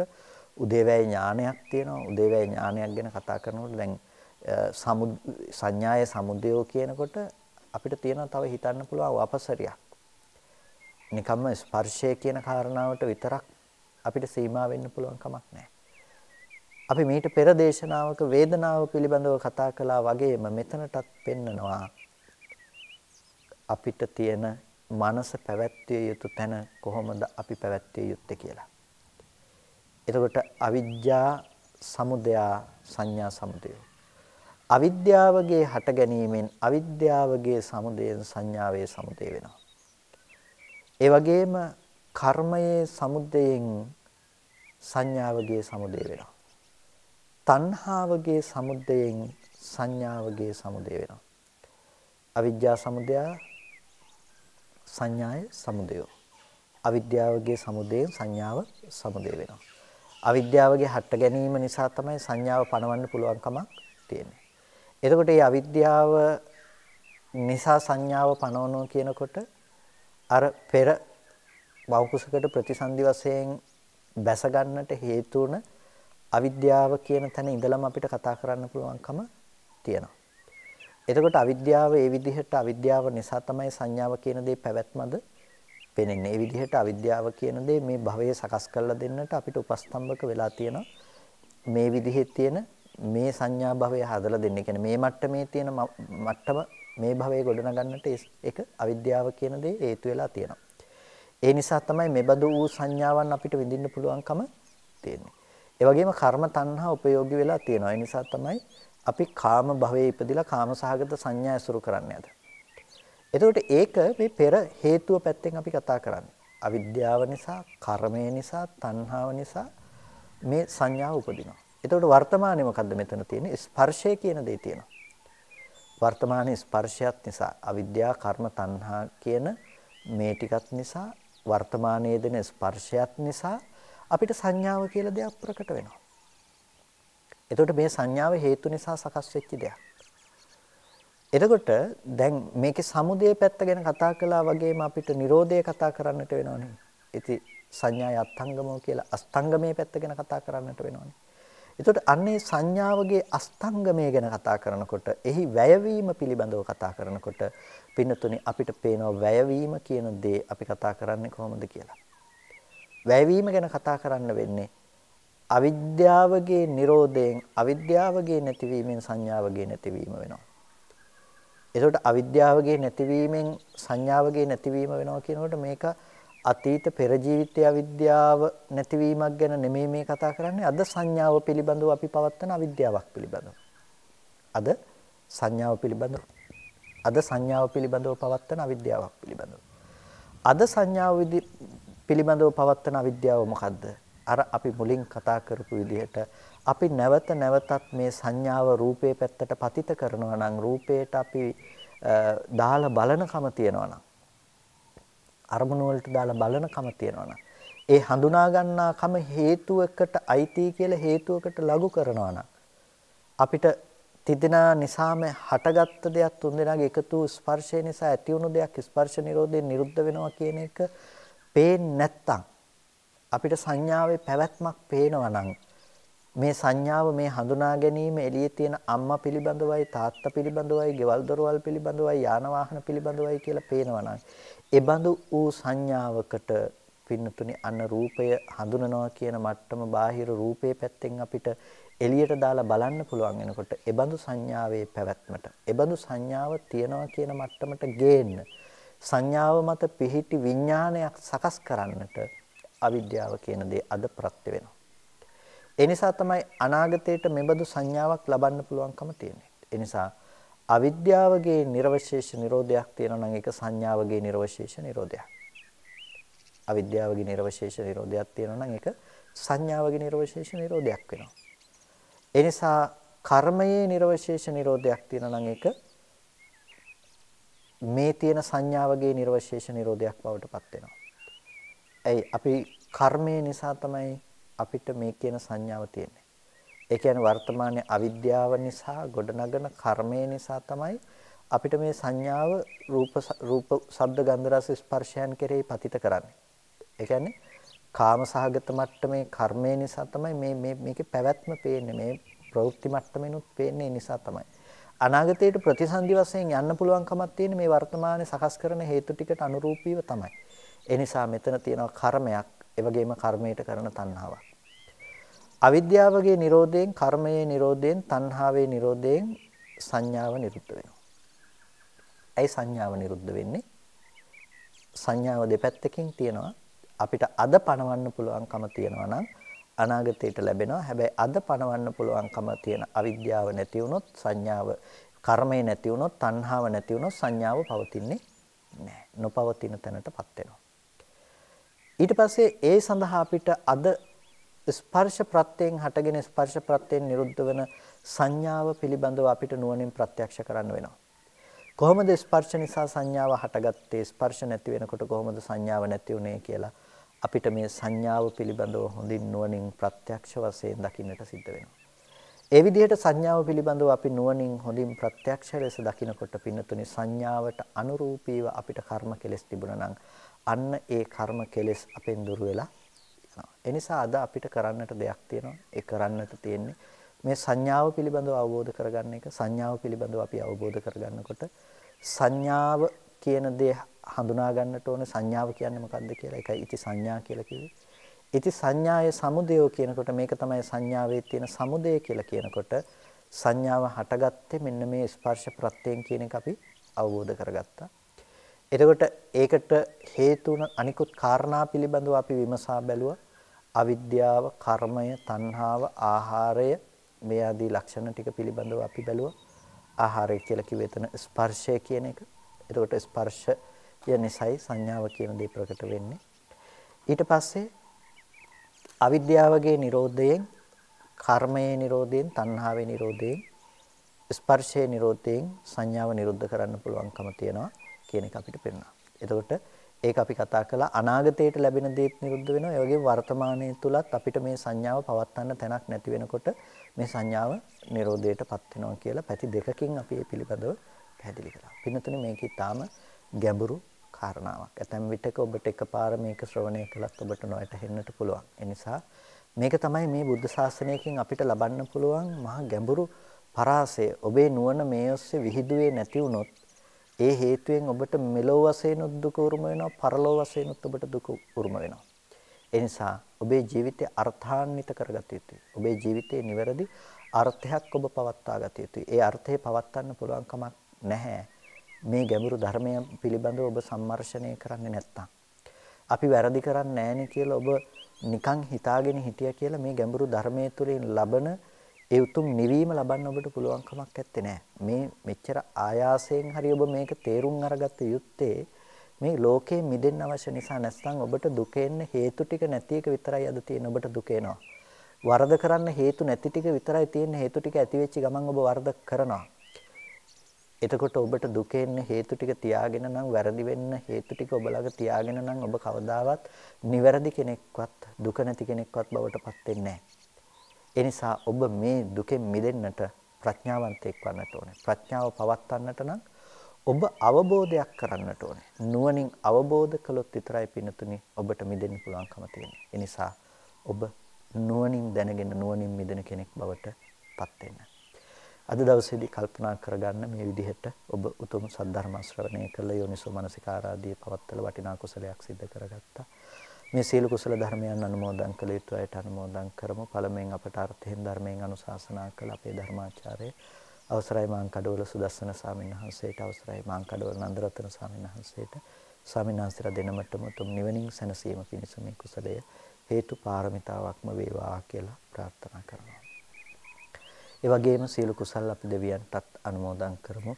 උදේවැය ඥානයක් තියෙනවා. උදේවැය ඥානයක් ගැන කතා කරනකොට දැන් සංඥාය සමුදයෝ කියනකොට අපිට තියෙනවා තව හිතන්න පුළුවන් අපසරියක්. නිකම්ම ස්පර්ශය කියන කාරණාවට විතරක් අපිට සීමා වෙන්න පුළුවන් කමක් නැහැ. අපි මේිට පෙර දේශනාවක වේදනාව පිළිබඳව කතා කළා වගේම මෙතනටත් පෙන්නනවා අපිට තියෙන මනස පැවැත්විය යුතු තැන කොහොමද අපි පැවැත්විය යුත්තේ කියලා. එතකොට අවිජ්ජා සමුදය සංඥා සමුදය. අවිද්‍යාවගේ හට ගැනීමෙන් අවිද්‍යාවගේ සමුදයෙන් සංඥාවේ සමුදය වෙනවා. ඒ වගේම කර්මයේ සමුදයෙන් සංඥාවගේ සමුදය වෙනවා. තණ්හාවගේ සමුදයෙන් සංඥාවගේ සමුදය වෙනවා. අවිද්‍යා සමුදය සංඥාය සමුදය. අවිද්‍යාවගේ සමුදයෙන් සංඥාව සමුදය වෙනවා. අවිද්‍යාවගේ හට ගැනීම නිසා තමයි සංඥාව පණවන්න පුළුවන් කමක් තියෙන්නේ. එතකොට මේ අවිද්‍යාව නිසා සංඥාව පණවනවා කියනකොට අර පෙර වවුකුසකට ප්‍රතිසන්දි වශයෙන් බැස ගන්නට හේතු වන අවිද්‍යාව කියන තැන ඉඳලම අපිට කතා කරන්න පුළුවන්කම තියෙනවා. එතකොට අවිද්‍යාව ඒ විදිහට අවිද්‍යාව නිසා තමයි සංඥාව කියන දේ පැවැත්මද පෙනෙන්නේ. ඒ විදිහට අවිද්‍යාව කියන දේ මේ භවයේ සකස් කරලා දෙන්නට අපිට උපස්තම්භක වෙලා තියෙනවා. මේ විදිහේ තියෙන මේ සංඥා භවය හදලා දෙන්න. ඒ කියන්නේ මේ මට්ටමේ තියෙන මට්ටම මේ භවයේ ගොඩනගන්නට ඒක අවිද්‍යාව කියන දේ හේතු වෙලා තියෙනවා. ඒ නිසා තමයි මෙබඳු වූ සංඥාවන් අපිට විඳින්න පුළුවන්කම තියෙන්නේ. ඒ වගේම කර්ම තණ්හා උපයෝගී වෙලා තියෙනවා. ඒ නිසා තමයි අපි කාම භවයේ ඉපදිලා කාමසහගත සංඥා ඇසුරු කරන්නේ අද. එතකොට ඒක මේ පෙර හේතුව පැත්තෙන් අපි කතා කරන්නේ. අවිද්‍යාව නිසා, කර්මය නිසා, තණ්හාව නිසා මේ සංඥාව උපදිනවා. එතකොට වර්තමානයේ මොකද්ද මෙතන තියෙන්නේ? ස්පර්ශය කියන දේ තියෙනවා. වර්තමාන ස්පර්ශයත් නිසා අවිද්‍යා කර්ම තණ්හා කියන මේ ටිකත් නිසා වර්තමානයේ දෙන ස්පර්ශයත් නිසා අපිට සංඥාව කියලා දෙයක් ප්‍රකට වෙනවා. එතකොට මේ සංඥාව හේතු නිසා සකස් වෙච්ච දෙයක්. එතකොට දැන් මේකේ සමුදය පැත්ත ගැන කතා කළා වගේම අපිට නිරෝධය කතා කරන්නට වෙනවනේ. ඉතින් සංඥාය අස්තංගමෝ කියලා අස්තංගමේ පැත්ත ගැන කතා කරන්නට වෙනවනේ. එතකොට අන්නේ සංඥාවගේ අස්තංගමය ගැන කතා කරනකොට එහි වැයවීම පිළිබඳව කතා කරනකොට පින්නතුනි අපිට පේනවා වැයවීම කියන දේ අපි කතා කරන්නේ කොහොමද කියලා. වැයවීම ගැන කතා කරන්න වෙන්නේ අවිද්‍යාවගේ නිරෝධයෙන් අවිද්‍යාවගේ නැතිවීමෙන් සංඥාවගේ නැතිවීම වෙනවා. එතකොට අවිද්‍යාවගේ නැතිවීමෙන් සංඥාවගේ නැතිවීම වෙනවා කියනකොට මේක අතීත පෙර ජීවිතයේ අවිද්‍යාව නැතිවීමක් ගැන නෙමෙයි මේ කතා කරන්නේ. අද සංඥාව පිළිබඳව අපි පවත්වන අවිද්‍යාවක් පිළිබඳව. අද සංඥාව පිළිබඳව අද සංඥාව පිළිබඳව පවත්වන අවිද්‍යාවක් පිළිබඳව. අද සංඥාව පිළිබඳව පවත්වන අවිද්‍යාව මොකද්ද? අර අපි මුලින් කතා කරපු විදිහට අපි නැවත නැවතත් මේ සංඥාව රූපේ පැත්තට පතිත කරනවා නම් රූපේට අපි දාලා බලනකම තියෙනවා නම් අරමුණු වලට දාලා බලනකම තියෙනවනම් ඒ හඳුනා ගන්නාකම හේතුවකට අයිති කියලා හේතුවකට ලඝු කරනවනම් අපිට තිදෙනා නිසාම හටගත්ත දෙයක් තුන්දෙනාගේ එකතු ස්පර්ශය නිසා ඇති වුණු දෙයක් ස්පර්ශ නිරෝධයෙන් නිරුද්ධ වෙනවා කියන එක පේන්නේ නැත්තම් අපිට සංඥාවේ පැවැත්මක් පේනවනම් මේ සංඥාව මේ හඳුනා ගැනීම එළියේ තියෙන අම්මා පිළිබඳවයි තාත්තා පිළිබඳවයි ගෙවල් දොරවල් පිළිබඳවයි යාන වාහන පිළිබඳවයි කියලා පේනවනම් ඒ බඳු වූ සංඥාවකට පින්නතුනි අන්න රූපය හඳුනනවා කියන මට්ටම බාහිර රූපයේ පැත්තෙන් අපිට එළියට දාලා බලන්න පුළුවන් වෙනකොට ඒ බඳු සංඥාවේ පැවැත්මට ඒ බඳු සංඥාව තියනවා කියන මට්ටමට ගේන්න සංඥාව මත පිහිටි විඥානයක් සකස් කරන්නට අවිද්‍යාව කියන දේ අද ප්‍රත්‍ය වෙනවා. ඒ නිසා තමයි අනාගතයට මේ බඳු සංඥාවක් ලබන්න පුළුවන්කම තියෙන්නේ. ඒ නිසා අවිද්‍යාවගේ නිර්වශේෂ නිරෝධයක් තියෙනවා නම් ඒක සංඥාවගේ නිර්වශේෂ නිරෝධයක්. අවිද්‍යාවගේ නිර්වශේෂ නිරෝධයක් තියෙනවා නම් ඒක සංඥාවගේ නිර්වශේෂ නිරෝධයක් වෙනවා. ඒ නිසා කර්මයේ නිර්වශේෂ නිරෝධයක් තියෙනවා නම් ඒක මේ තියෙන සංඥාවගේ නිර්වශේෂ නිරෝධයක් බවට පත් වෙනවා. එයි අපි කර්මය නිසා තමයි අපිට මේ කියන සංඥාව තියෙන්නේ. ඒ කියන්නේ වර්තමානයේ අවිද්‍යාව නිසා ගොඩනගන කර්මය නිසා තමයි අපිට මේ සංඥාව රූප රූප ශබ්ද ගන්ධ රස ස්පර්ශයන් කෙරෙහි පතිත කරන්නේ. ඒ කියන්නේ කාම සහගත මට්ටමේ කර්මය නිසා තමයි මේ මේ මේකේ පැවැත්ම පේන්නේ. මේ ප්‍රවෘත්ති මට්ටමෙනුත් පේන්නේ නිසා තමයි. අනාගතයට ප්‍රතිසන්දි වශයෙන් යන්න පුළුවන්කමක් තියෙන මේ වර්තමානයේ සකස් කරන හේතු ටිකට අනුරූපීව තමයි. ඒ නිසා මෙතන තියෙනවා කර්මයක්, ඒ වගේම කර්මයට කරන තණ්හාවක්. අවිද්‍යාවගේ නිරෝධයෙන්, කර්මයේ නිරෝධයෙන්, තණ්හාවේ නිරෝධයෙන් සංඥාව නිරුද්ධ වෙනවා. ඇයි සංඥාව නිරුද්ධ වෙන්නේ? සංඥාව දෙපැත්තකින් තියෙනවා. අපිට අද පණවන්න පුළුවන්කම තියෙනවා නම් අනාගතයට ලැබෙනවා. හැබැයි අද පණවන්න පුළුවන්කම තියෙන අවිද්‍යාව නැති වුණොත්, සංඥාව, කර්මය නැති වුණොත්, තණ්හාව නැති වුණොත් සංඥාව පවතින්නේ නැහැ. නොපවතින තැනටපත් වෙනවා. ඊට පස්සේ ඒ සඳහා අපිට අද ස්පර්ශ ප්‍රත්‍යයෙන් හටගෙන ස්පර්ශ ප්‍රත්‍යයෙන් නිරුද්ධ වෙන සංඥාව පිළිබඳව අපිට නුවණින් ප්‍රත්‍යක්ෂ කරන්න වෙනවා. කොහොමද ස්පර්ශ නිසා සංඥාව හටගත්තේ? ස්පර්ශ නැති වෙනකොට කොහොමද සංඥාව නැති වුනේ කියලා අපිට මේ සංඥාව පිළිබඳව හොඳින් නුවණින් ප්‍රත්‍යක්ෂ වශයෙන් දකින්නට සිද්ධ වෙනවා. ඒ විදිහට සංඥාව පිළිබඳව අපි නුවණින් හොඳින් ප්‍රත්‍යක්ෂ ලෙස දකිනකොට පින්නතුනේ සංඥාවට අනුරූපීව අපිට කර්ම කෙලෙස් තිබුණා නම් අන්න ඒ කර්ම කෙලෙස් අපෙන් දුර වෙලා යනවා. ඒ නිසා අද අපිට කරන්නට දෙයක් තියෙනවා. ඒ කරන්නට තියෙන්නේ මේ සංඥාව පිළිබඳව අවබෝධ කරගන්න එක. සංඥාව පිළිබඳව අපි අවබෝධ කරගන්නකොට සංඥාව කියන දේ හඳුනා ගන්නට ඕන. සංඥාව කියන්නේ මොකක්ද කියලා. ඒකයි ඉති සංඥා කියලා කිව්වේ. ඉති සංඥායේ සමුදය කියනකොට මේක තමයි සංඥාවේ තියෙන සමුදය කියලා කියනකොට සංඥාව හටගත්තේ මෙන්න මේ ස්පර්ශ ප්‍රත්‍යයෙන් කියන එක අපි අවබෝධ කරගත්තා. එතකොට ඒකට හේතු වන අනිකුත් කාරණා පිළිබඳව අපි විමසා බැලුවා. අවිද්‍යාව, කර්මය, තණ්හාව, ආහාරය මේ ආදී ලක්ෂණ ටික පිළිබඳව අපි බැලුවා. ආහාරය කියලා කිව්වේ එතන ස්පර්ශය කියන එක. එතකොට ස්පර්ශ යනිසයි සංඥාව කියන දේ ප්‍රකට වෙන්නේ. ඊට පස්සේ අවිද්‍යාවගේ නිරෝධයෙන්, කර්මයේ නිරෝධයෙන්, තණ්හාවේ නිරෝධයෙන්, ස්පර්ශයේ නිරෝධයෙන් සංඥාව නිරුද්ධ කරන්න පුළුවන්කම තියෙනවා කියන එක අපිට පේනවා. එතකොට ඒක අපි කතා කළා අනාගතයට ලැබෙන දේත් නිරුද්ධ වෙනවා. ඒ වගේම වර්තමානයේ තුලත් අපිට මේ සංඥාව පවත්වන්න තැනක් නැති වෙනකොට මේ සංඥාව නිරෝධයටපත් වෙනවා කියලා පැති දෙකකින් අපි මේ පිළිබඳව පැහැදිලි කළා. පින්නතුනේ මේක ඊටාම ගැඹුරු කාරණාවක්. ඇතැම් විටක ඔබට එකපාර මේක ශ්‍රවණය කළත් ඔබට නොයැටෙන්නට පුළුවන්. ඒ නිසා මේක තමයි මේ බුද්ධ ශාසනයකින් අපිට ලබන්න පුළුවන් මහා ගැඹුරු පරාසය. ඔබේ නුවණ මේ ඔස්සේ විහිදුවේ නැති වුණොත් ඒ හේතුවෙන් ඔබට මෙලොව වශයෙන් දුක උරුම වෙනවා, පරලොව වශයෙන් ඔබට දුක උරුම වෙනවා. ඒ නිසා ඔබේ ජීවිතය අර්ථාන්විත කරගත යුතුයි. ඔබේ ජීවිතේ නිවැරදි අර්ථයක් ඔබ පවත්වා ගත යුතුයි. ඒ අර්ථය පවත්වන්න පුළුවන් කමක් නැහැ මේ ගැඹුරු ධර්මය පිළිබඳව ඔබ සම්මර්ෂණය කරන්නේ නැත්තම්. අපි වැරදි කරන්නේ නැණි කියලා ඔබ නිකන් හිතාගෙන හිටියා කියලා මේ ගැඹුරු ධර්මයේ තුලින් ලබන ඒ උතුම් නිවීම ලබන්න ඔබට පුළුවන් කමක් නැත්තේ නෑ. මේ මෙච්චර ආයාසයෙන් හරි ඔබ මේක තේරුම් අරගත්ත යුත්තේ මේ ලෝකේ මිදෙන්න අවශ්‍ය නිසා නැත්නම් ඔබට දුක එන්න හේතු ටික නැති එක විතරයි අද තියෙන. ඔබට දුක එනවා. වරද කරන්න හේතු නැති ටික විතරයි තියෙන. හේතු ටික ඇති වෙච්ච ගමන් ඔබ වරද කරනවා. එතකොට ඔබට දුක එන්න හේතු ටික තියාගෙන නම් වැරදි වෙන්න හේතු ටික ඔබ ළඟ තියාගෙන නම් ඔබ කවදාවත් නිවැරදි කෙනෙක්වත් දුක නැති කෙනෙක්වත් බවට පත් වෙන්නේ නැහැ. ඒ නිසා ඔබ මේ දුකෙන් මිදෙන්නට ප්‍රඥාවන්තයෙක් වන්නට ඕනේ. ප්‍රඥාව පවත්වන්නට නම් ඔබ අවබෝධයක් කරන්නට ඕනේ. නුවණින් අවබෝධ කළොත් විතරයි පින්නතුනි ඔබට මිදෙන්න පුළුවන්කම තියෙන්නේ. ඒ නිසා ඔබ නුවණින් දැනගෙන නුවණින් මිදෙන කෙනෙක් බවට පත් වෙන්න. අද දවසේදී කල්පනා කරගන්න මේ විදිහට ඔබ උතුම් සද්ධර්ම ශ්‍රවණය කළ යෝනිසෝ මනසිකාරාදී පවත්තල වටිනා කුසලයක් සිද්ධ කරගත්තා. මේ සීල කුසල ධර්මයන් අනුමෝදන් කළ යුතු අයට අනුමෝදන් කරමු. පළමුවෙන් අපට අර්ථයෙන් ධර්මයෙන් අනුශාසනා කළ අපේ ධර්මාචාර්ය අවසරයි මාංකඩවල සුදස්සන ස්වාමීන් වහන්සේට, අවසරයි මාංකඩවල නන්දරත්න ස්වාමීන් වහන්සේට, ස්වාමීන් වහන්සේලා දෙනමටම උතුම් නිවනින් සැනසීම පිණිස මේ කුසලය හේතු පාරමිතාවක්ම වේවා කියලා ප්‍රාර්ථනා කරනවා. ඒ වගේම සීල කුසල අපි දෙවියන්ටත් අනුමෝදන් කරමු.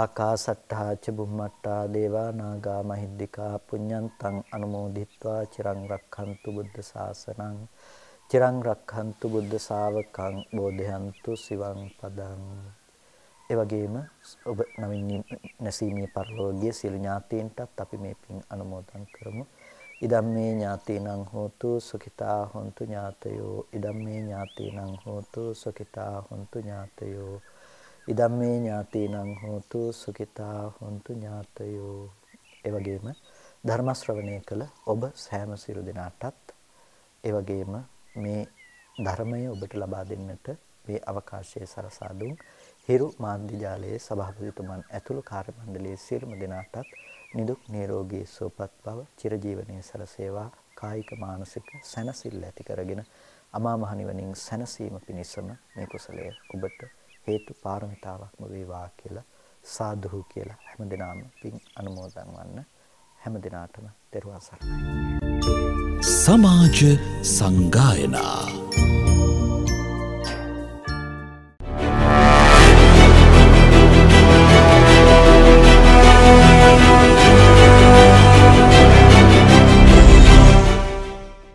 ආකාසට්ඨා ච බුම්මට්ඨා දේවා නාග මහිද්దికා පුඤ්ඤන්තං අනුමෝදිත්වා චිරං රක්ඛන්තු බුද්ධ ශාසනං, චිරං රක්ඛන්තු බුද්ධ ශාවකං බෝධයන්තු සිවං පදං. ඒ වගේම ඔබ නමින් නැසීමේ පරිලෝකීය සියලු ඥාතීන්ටත් අපි මේ පින් අනුමෝදන් කරමු. ඉදම්මේ ඥාතීනං හෝතු සුඛිතා හොන්තු ඥාතයෝ, ඉදම්මේ ඥාතීනං හෝතු සුඛිතා හොන්තු ඥාතයෝ, ඉදම්මේ ඥාතීනං හෝතු සුඛිතා හොන්තු ඥාතයෝ. ඒ වගේම ධර්ම ශ්‍රවණය කළ ඔබ සෑම සිරු දිනාටත්, ඒ වගේම මේ ධර්මය ඔබට ලබා දෙන්නට මේ අවකාශයේ සරසා දුන් හිරු මාධ්‍ය ජාලයේ සභාපතිතුමන් ඇතුළු කාර්ය මණ්ඩලයේ සියලුම දිනාටත් නිදුක් නිරෝගී සුවපත් බව, චිරජීවනයේ සරසේවා, කායික මානසික සැනසෙල්ල ඇති කරගෙන අමා මහ නිවනින් සැනසීම පිණිසම මේ කුසලය ඔබට හේතු පාරමිතාවක්ම වේවා කියලා සාදුහු කියලා හැමදෙනාම පින් අනුමෝදන් වන්න. හැමදෙනාටම තෙරුවන් සරණයි. සමාජ සංගායනා.